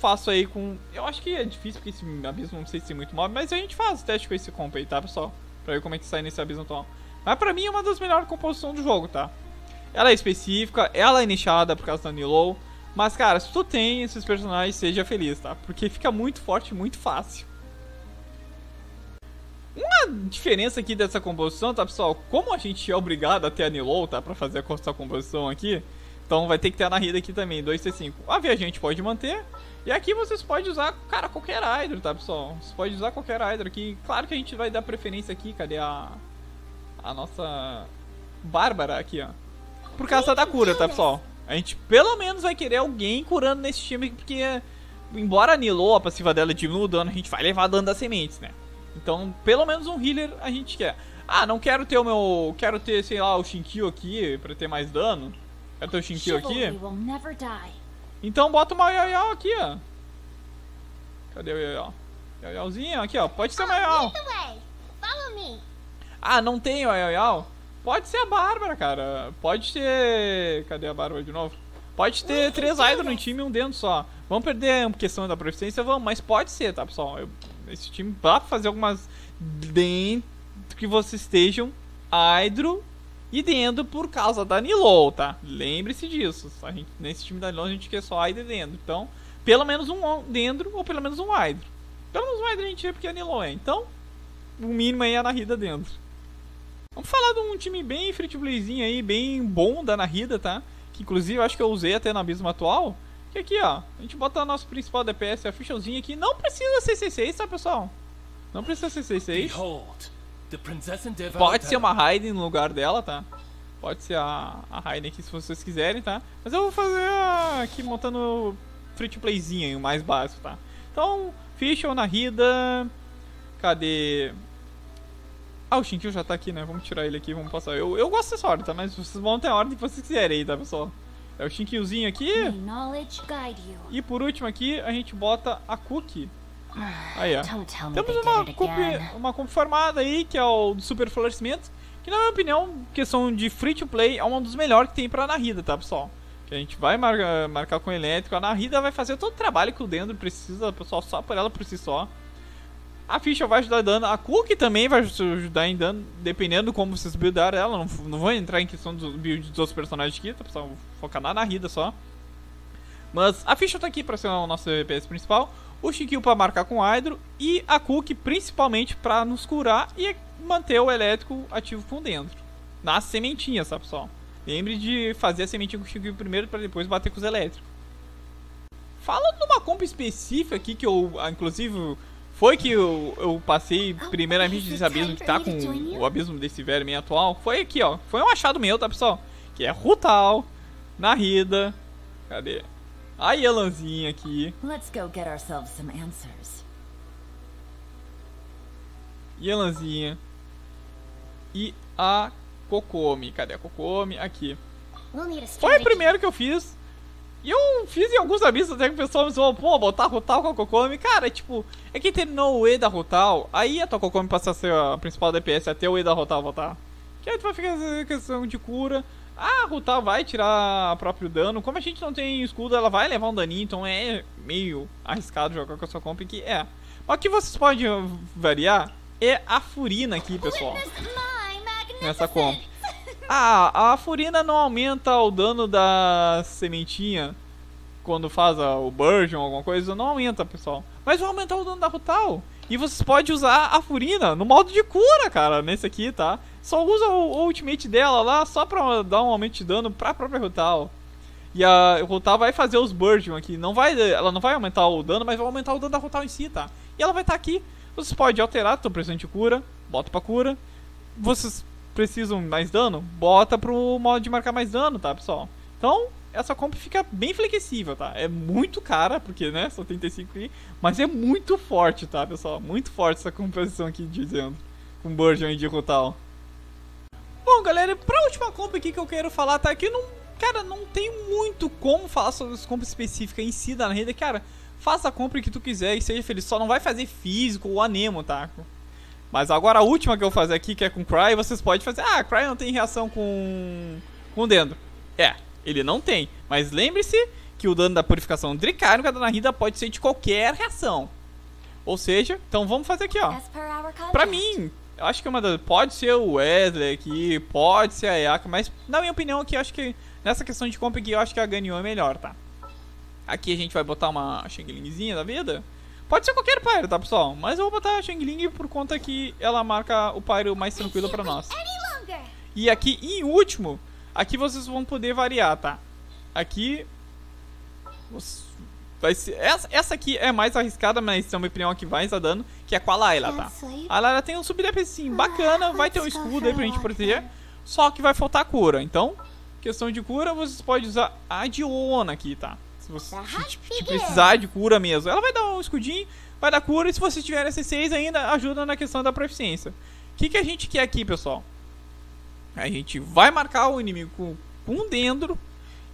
faço aí com... Eu acho que é difícil porque esse abismo não sei se tem muito mob, mas a gente faz o teste com esse comp aí, tá, pessoal? Pra ver como é que sai nesse abismo atual. Mas pra mim é uma das melhores composições do jogo, tá? Ela é específica, ela é nichada por causa da Nilou. Mas, cara, se tu tem esses personagens, seja feliz, tá? Porque fica muito forte e muito fácil. Uma diferença aqui dessa composição, tá, pessoal? Como a gente é obrigado a ter a Nilou, tá? Pra fazer essa composição aqui. Então vai ter que ter a Nahida aqui também, dois T cinco. A Viajante pode manter. E aqui vocês podem usar, cara, qualquer Hydro, tá, pessoal? Vocês podem usar qualquer Hydro aqui. Claro que a gente vai dar preferência aqui. Cadê a... a nossa... Bárbara aqui, ó. Por causa da cura, tá, pessoal? A gente pelo menos vai querer alguém curando nesse time, porque embora a Nilou, a passiva dela diminua o dano, a gente vai levar dano das sementes, né? Então, pelo menos um healer a gente quer. Ah, não quero ter o meu... Quero ter, sei lá, o Xingqiu aqui pra ter mais dano. Quero ter o Xingqiu aqui. Então bota uma Yoyo aqui, ó. Cadê o Yoyo? Yoyozinho aqui, ó. Pode ser uma Yoyo. Ah, não tem o Yoyo? Pode ser a Bárbara, cara. Pode ter... Cadê a Bárbara de novo? Pode ter três Hydro no time e um dentro só. Vamos perder a questão da proficiência? Vamos, mas pode ser, tá, pessoal? Eu... Esse time dá pra fazer algumas dentro que vocês estejam Hydro e dentro por causa da Nilou, tá? Lembre-se disso. A gente, nesse time da Nilou a gente quer só Hydro e dentro. Então, pelo menos um dentro ou pelo menos um Hydro. Pelo menos um Hydro a gente é porque a Nilou é. Então, o mínimo aí é a Nahida dentro. Vamos falar de um time bem free-to-playzinho aí, bem bom da Nahida, tá? Que inclusive eu acho que eu usei até no abismo atual. E aqui, ó, a gente bota o nosso principal D P S, a Fischlzinha aqui. Não precisa ser seis seis, tá, pessoal? Não precisa ser seis seis. Pode ser uma Raiden no lugar dela, tá? Pode ser a, a Raiden aqui se vocês quiserem, tá? Mas eu vou fazer a, aqui montando free to playzinha aí, o mais básico, tá? Então, Fischl, Nahida. Cadê? Ah, o Xingqiu já tá aqui, né? Vamos tirar ele aqui, vamos passar. Eu, eu gosto dessa ordem, tá? Mas vocês vão ter a ordem que vocês quiserem aí, tá, pessoal? É o Xingqiuzinho aqui. E por último aqui, a gente bota a Kuki. Aí, ó. Temos uma comp, uma comp formada aí, que é o do Super Florescimento. Que na minha opinião, questão de free to play, é um dos melhores que tem pra Nahida, tá, pessoal? Que a gente vai marcar, marcar com o Electro. A Nahida vai fazer todo o trabalho que o Dendro precisa, pessoal, só por ela por si só. A Fischl vai ajudar dano. A Kuki também vai ajudar em dano, dependendo como vocês buildarem ela. Não, não vou entrar em questão dos builds dos outros personagens aqui, tá, pessoal? Vou focar na Nahida só. Mas a Fischl tá aqui pra ser o nosso D P S principal. O Xingqiu pra marcar com o Hydro. E a Kuki principalmente pra nos curar e manter o elétrico ativo por dentro. Nas sementinhas, tá, pessoal? Lembre de fazer a sementinha com o Xingqiu primeiro pra depois bater com os elétricos. Falando de uma comp específica aqui que eu, inclusive... Foi que eu, eu passei primeiramente desse abismo que tá com o abismo desse velho meio atual. Foi aqui, ó. Foi um achado meu, tá, pessoal? Que é Rutal, Nahida. Cadê? A Yelanzinha aqui. Yelanzinha. E a Kokomi. Cadê a Kokomi? Aqui. Foi o primeiro que eu fiz. E eu fiz em alguns abismos até que o pessoal me falou, pô, botar Rutal com a Kokomi. Cara, tipo, é que terminou o E da Rutal, aí a tua Kokomi passa a ser a principal D P S até o E da Rutal voltar. Que aí tu vai ficar essa questão de cura. Ah, a Rutal vai tirar próprio dano. Como a gente não tem escudo, ela vai levar um daninho, então é meio arriscado jogar com a sua comp, que é. Mas o que vocês podem variar é a Furina aqui, pessoal. Nessa comp. Ah, a Furina não aumenta o dano da sementinha quando faz a, o Burgeon ou alguma coisa, não aumenta, pessoal. Mas vai aumentar o dano da Rutal. E vocês podem usar a Furina no modo de cura, cara, nesse aqui, tá? Só usa o, o ultimate dela lá só pra dar um aumento de dano pra própria Rutal. E a Rutal vai fazer os Burgeon aqui. Não vai, ela não vai aumentar o dano, mas vai aumentar o dano da Rutal em si, tá? E ela vai estar tá aqui. Vocês podem alterar, tô precisando de cura, bota pra cura. Vocês... precisam mais dano, bota pro modo de marcar mais dano, tá, pessoal? Então, essa comp fica bem flexível, tá? É muito cara, porque, né, só tem trinta e cinco i, mas é muito forte, tá, pessoal? Muito forte essa composição aqui, dizendo. com o Burgeon e de Rutal. Bom, galera, pra última compra aqui que eu quero falar, tá? Que não, cara, não tem muito como falar sobre as compras específicas em si da Nahida. Cara, faça a compra que tu quiser e seja feliz. Só não vai fazer físico ou anemo, tá? Mas agora a última que eu vou fazer aqui, que é com Cry, vocês podem fazer... Ah, Cry não tem reação com... com Dendro. É, ele não tem. Mas lembre-se que o dano da purificação tricármica da Nahida pode ser de qualquer reação. Ou seja, então vamos fazer aqui, ó. Pra mim, eu acho que uma das... Pode ser o Wesley aqui, pode ser a Yaka, mas na minha opinião aqui, eu acho que... Nessa questão de compra aqui, eu acho que a Ganyu é melhor, tá? Aqui a gente vai botar uma Xinglingzinha da vida. Pode ser qualquer Pyro, tá, pessoal? Mas eu vou botar a Xingling por conta que ela marca o Pyro mais tranquilo pra nós. E aqui, em último, aqui vocês vão poder variar, tá? Aqui... Vai ser... essa, essa aqui é mais arriscada, mas na minha opinião aqui vai dar dano, que é com a Layla, tá? A Layla tem um sub-D P S bacana, vai ter um escudo aí pra gente proteger, só que vai faltar cura. Então, questão de cura, vocês podem usar a Diona aqui, tá? Se você precisar de cura mesmo, ela vai dar um escudinho, vai dar cura, e se você tiver S seis ainda, ajuda na questão da proficiência. O que, que a gente quer aqui, pessoal? A gente vai marcar o inimigo com, com Dendro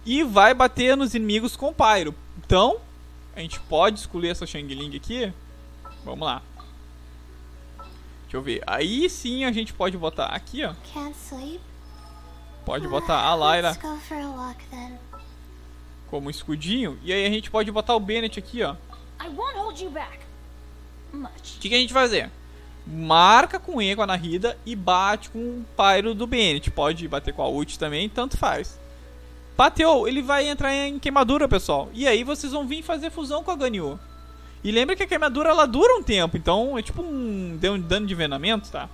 e vai bater nos inimigos com Pyro. Então, a gente pode escolher essa Xiangling aqui. Vamos lá. Deixa eu ver. Aí sim a gente pode botar aqui, ó. Pode botar a Layla como escudinho. E aí a gente pode botar o Bennett aqui, ó. O que, que a gente vai fazer? Marca com E com a Nahida e bate com o Pyro do Bennett. Pode bater com a ult também, tanto faz. Bateu, ele vai entrar em queimadura, pessoal. E aí vocês vão vir fazer fusão com a Ganyu. E lembra que a queimadura, ela dura um tempo. Então é tipo um, deu um dano de envenenamento, tá?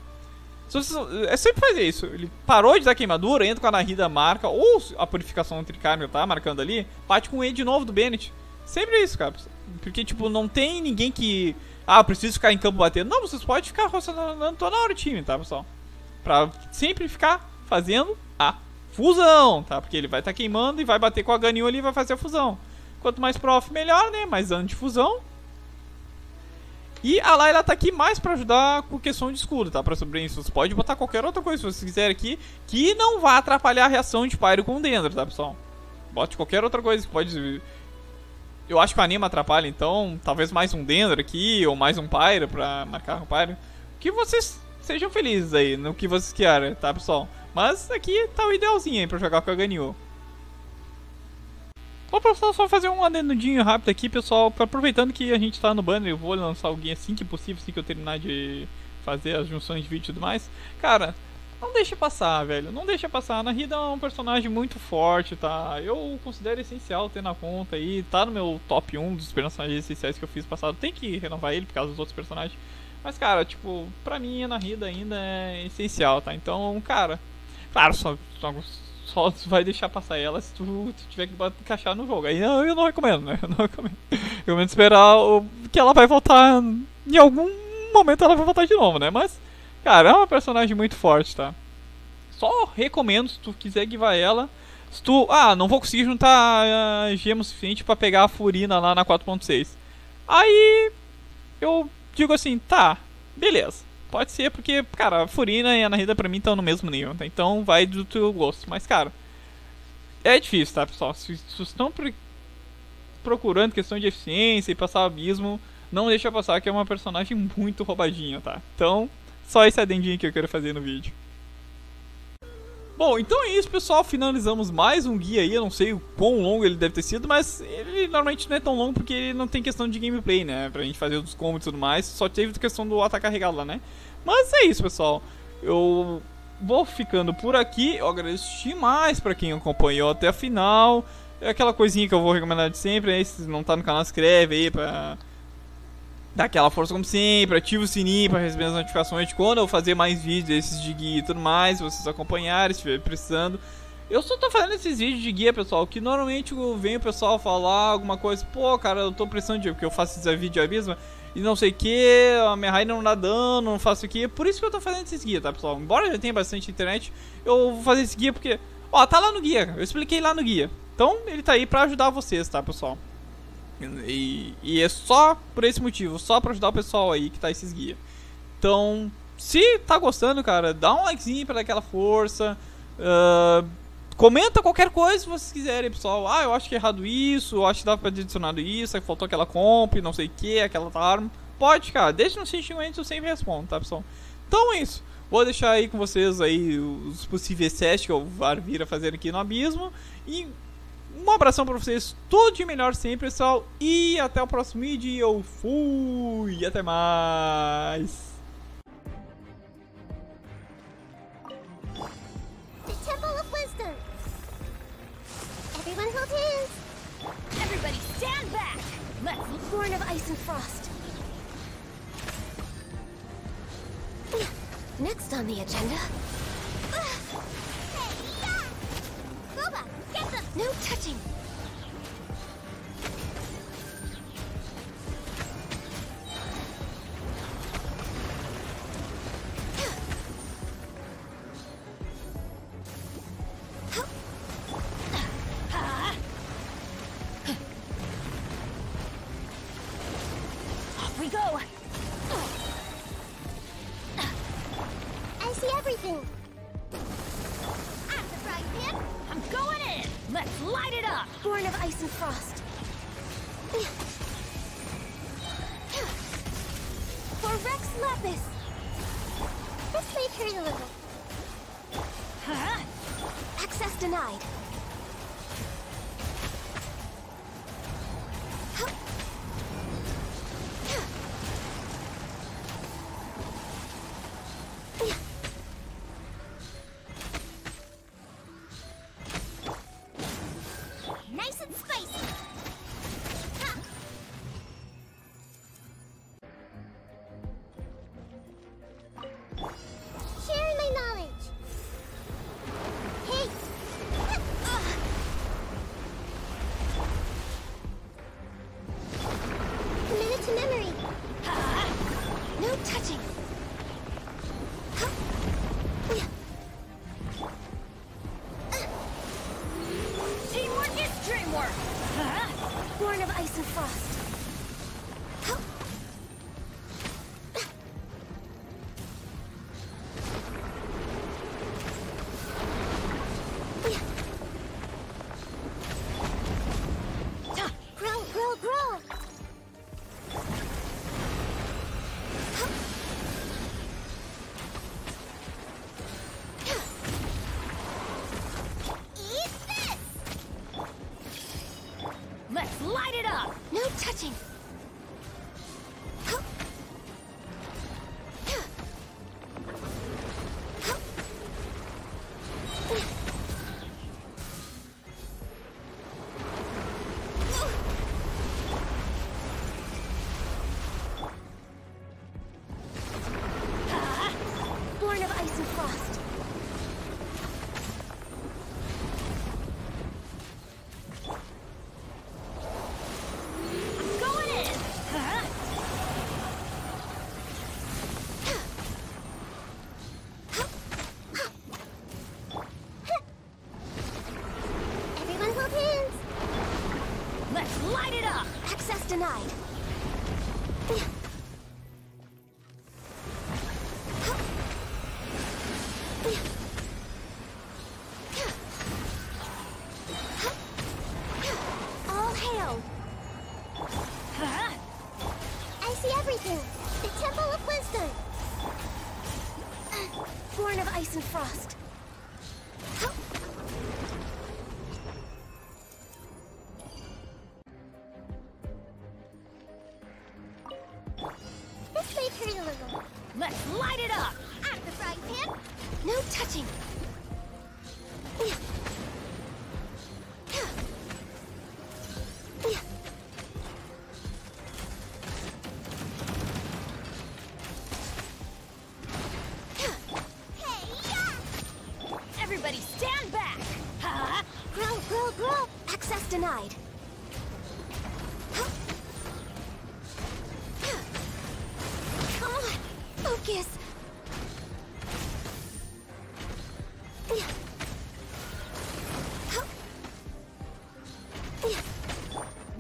É sempre fazer isso. Ele parou de dar queimadura, entra com a Nahida, marca, ou a purificação tricármica, tá? Marcando ali, bate com E de novo do Bennett. Sempre isso, cara. Porque, tipo, não tem ninguém que... Ah, preciso ficar em campo batendo. Não, vocês podem ficar roçando toda hora o time, tá, pessoal? Pra sempre ficar fazendo a fusão, tá? Porque ele vai estar tá queimando e vai bater com a Ganyu ali e vai fazer a fusão. Quanto mais prof, melhor, né? Mais dano de fusão. E a Layla tá aqui mais pra ajudar com questão de escudo, tá? Pra sobreviver, vocês podem botar qualquer outra coisa se vocês quiserem aqui, que não vá atrapalhar a reação de Pyro com o Dendro, tá, pessoal? Bote qualquer outra coisa que pode... Eu acho que o Anemo atrapalha, então talvez mais um Dendro aqui, ou mais um Pyro pra marcar com o Pyro. Que vocês sejam felizes aí, no que vocês querem, tá, pessoal? Mas aqui tá o idealzinho aí pra jogar com a Ganyu. Bom, pessoal, só fazer um adendudinho rápido aqui, pessoal. Aproveitando que a gente tá no banner, eu vou lançar alguém assim que possível, assim que eu terminar de fazer as junções de vídeo e tudo mais. Cara, não deixa passar, velho. Não deixa passar. A Nahida é um personagem muito forte, tá? Eu considero essencial ter na conta aí. Tá no meu top um dos personagens essenciais que eu fiz passado. Tem que renovar ele por causa dos outros personagens. Mas, cara, tipo, pra mim a Nahida ainda é essencial, tá? Então, cara, claro, só... só Só tu vai deixar passar ela se tu, tu tiver que encaixar no jogo. Aí eu, eu não recomendo, né? Eu não recomendo. Eu recomendo esperar o, que ela vai voltar. Em algum momento ela vai voltar de novo, né? Mas, cara, é uma personagem muito forte, tá? Só recomendo se tu quiser guivar ela. Se tu... Ah, não vou conseguir juntar uh, gema suficiente pra pegar a Furina lá na quatro ponto seis. Aí eu digo assim, tá, beleza. Pode ser, porque, cara, a Furina e a Nahida pra mim estão no mesmo nível, tá? Então vai do teu gosto. Mas, cara, é difícil, tá, pessoal? Se vocês estão procurando questão de eficiência e passar abismo, não deixa passar, que é uma personagem muito roubadinha, tá? Então, só esse adendinho que eu quero fazer no vídeo. Bom, então é isso, pessoal. Finalizamos mais um guia aí. Eu não sei o quão longo ele deve ter sido, mas ele normalmente não é tão longo porque ele não tem questão de gameplay, né? Pra gente fazer os combos e tudo mais. Só teve questão do ataque carregado lá, né? Mas é isso, pessoal. Eu vou ficando por aqui. Eu agradeço demais pra quem acompanhou até a final. É aquela coisinha que eu vou recomendar de sempre, né? Se não tá no canal, inscreve aí pra... Dá aquela força como sempre, ativa o sininho para receber as notificações de quando eu fazer mais vídeos desses de guia e tudo mais, se vocês acompanharem, se estiver precisando. Eu só tô fazendo esses vídeos de guia, pessoal, que normalmente vem o pessoal falar alguma coisa, pô, cara, eu tô precisando de... porque eu faço esse vídeo de abismo e não sei o que, a minha raid não dá dano, não faço o que, por isso que eu tô fazendo esses guia, tá, pessoal? Embora já tenha bastante internet, eu vou fazer esse guia porque... Ó, tá lá no guia, eu expliquei lá no guia. Então, ele tá aí pra ajudar vocês, tá, pessoal? E, e é só por esse motivo, só pra ajudar o pessoal aí que tá esses guias. Então, se tá gostando, cara, dá um likezinho pra dar aquela força. Uh, comenta qualquer coisa se vocês quiserem, pessoal. Ah, eu acho que é errado isso, eu acho que dá pra ter adicionado isso, faltou aquela comp, não sei o que, aquela arma. Pode, cara, deixa nos sentimentos, eu sempre respondo, tá, pessoal? Então é isso. Vou deixar aí com vocês aí os possíveis testes que eu vou vir a fazer aqui no abismo. E um abração pra vocês, tudo de melhor sempre, pessoal. E até o próximo vídeo. Eu fui, até mais. The Temple of Wisdom. Everyone hold hands. Everybody stand back. Let's look born of ice and frost. Next on the agenda. Boba, get them. No touching. Off we go. See everything. I'm surprised him. I'm going in. Let's light it up. Born of ice and frost. For Rex Lapis. Let's make her a little. Huh? Access denied. Touching. Born of ice and frost. Let's light it up! Out of the frying pan! No touching! Everybody stand back! Huh? Growl, growl, growl! Access denied! Focus!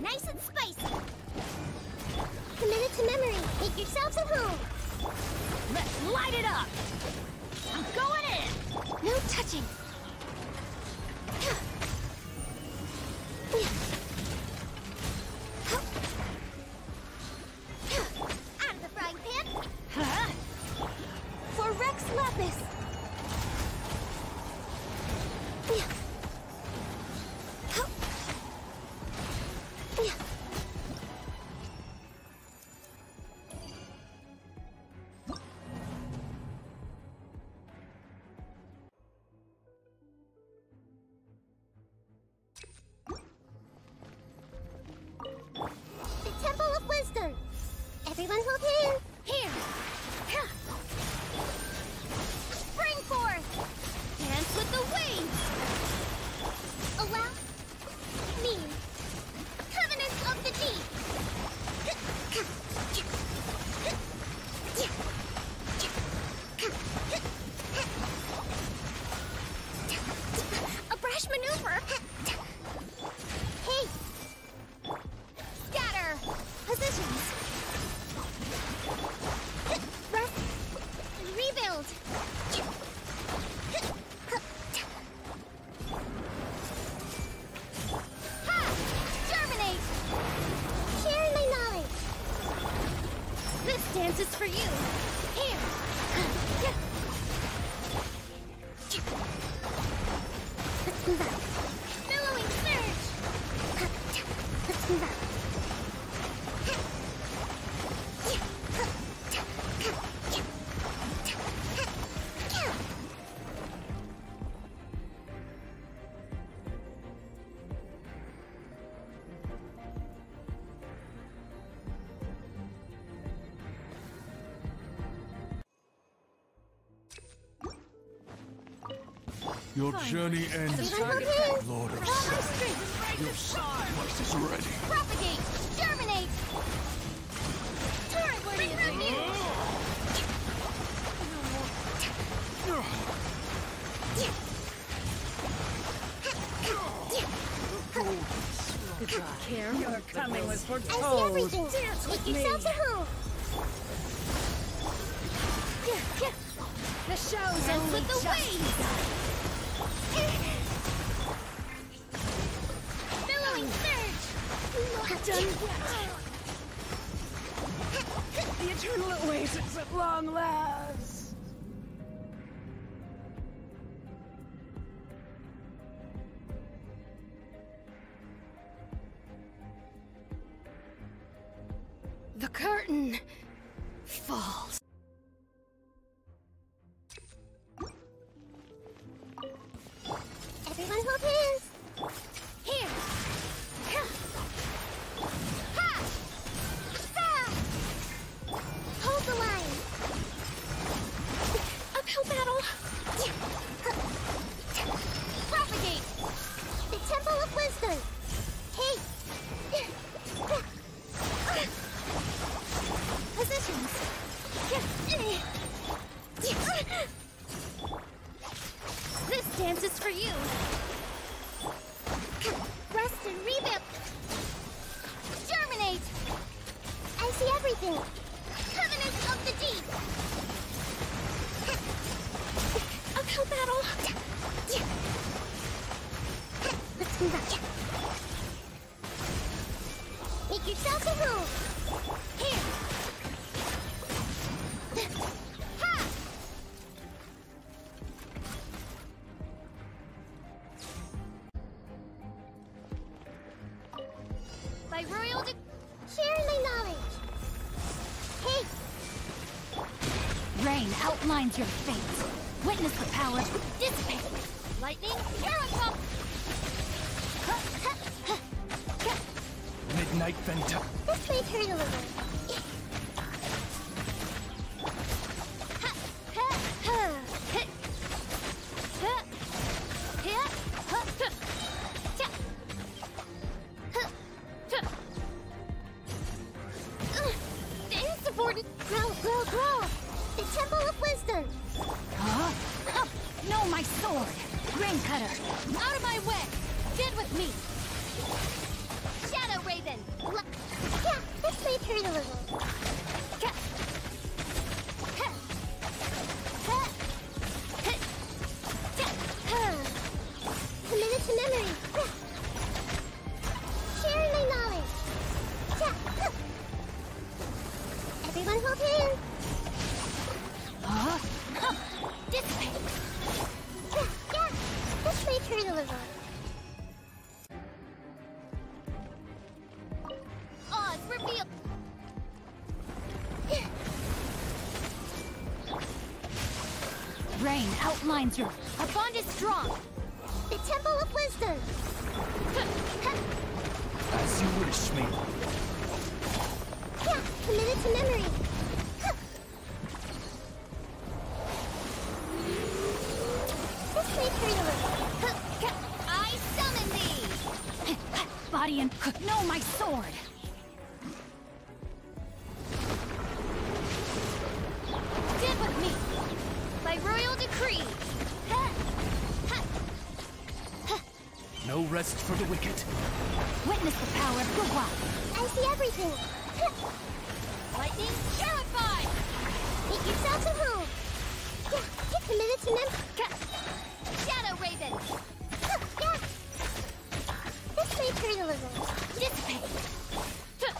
Nice and spicy! Committed to memory. Make yourselves at home. Let's light it up. I'm going in. No touching. Out of the frying pan. Huh? For Rex Lapis. Your journey ends. Lord of Sun. Your sacrifice is ready. Propagate! Germinate! Turret bring refuge! Good God. Your coming was foretold. I see everything. Dance with yourself to home. The show's ends with the waves. Billowing surge! Not done yet! The eternal oasis at long last! The curtain falls. Your fate. Witness the power dissipate. Lightning, here I come. Midnight Venta. This may hurt a little. The insubordinate. Grow, grow, grow. The Temple of Wisdom! Huh? Oh, no, my sword! Grain cutter! Out of my way! Get with me! Shadow Raven! L yeah, let's play her a little. Yeah. Everyone hold hands. Huh? Huh. This way. Yeah, yeah. This way, turn a little. Oh, it's revealed. Yeah. Rain outlines your. Our bond is strong. The Temple of Wisdom. As you wish, me. Yeah, committed to memory. Huh. This way, Furina. Huh. I summon thee. Body and no, my sword. Dip with me, by royal decree. Huh. Huh. No rest for the wicked. Witness the power of Kuki. I see everything. Lightning terrified! Make yourself at home! Yeah, get committed to them. Shadow Raven! Huh, yeah! This way, Turtleism! Dissipate! Huh.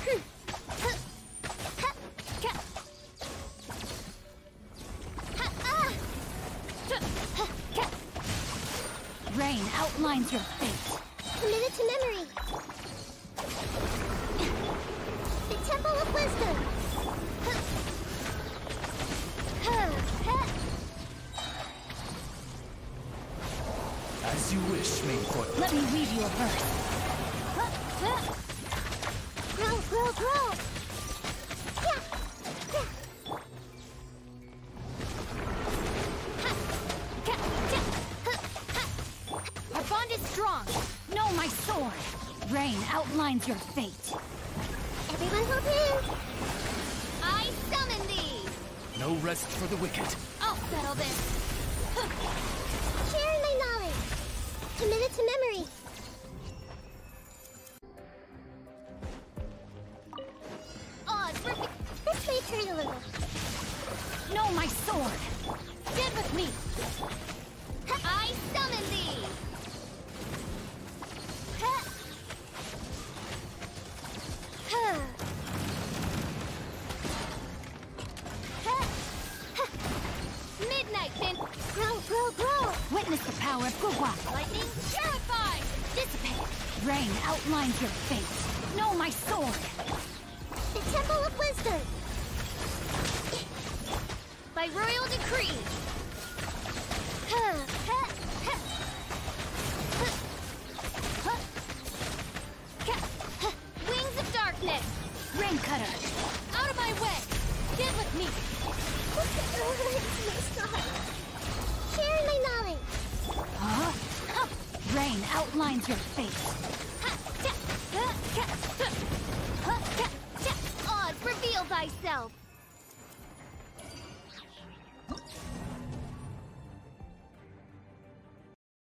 Hmm. Huh. Huh. Huh. Huh. Ah. Huh. Huh. Rain outlines your fate. Committed to memory. Temple of Wisdom! Huh. Huh. Huh. As you wish, main court. Let me weave you a verse. Huh. Huh. Grow, grow, grow! Yeah. Yeah. Huh. Yeah. Yeah. Huh. Huh. Our bond is strong! No, my sword! Rain outlines your fate. I summon thee! No rest for the wicked. I'll settle this. Share my knowledge. Committed to memory. Oh, it's perfect. This way, turn a little. No, my sword. Dead with me. I summon thee. Huh. Huh. Huh. Midnight then grow, grow, grow. Witness the power of Kuki. Lightning terrified. Dissipate. Rain outlines your fate. No, my sword. The Temple of Wisdom. By royal decree. Huh. Huh. Huh. Huh. Huh. Huh. Wings of darkness! Rain cutter! Out of my way! Get with me! Look at the lights, my star! Share my knowledge! Huh? Huh. Rain outlines your face! Huh. Huh. Huh. Huh. Huh. Odd, reveal thyself!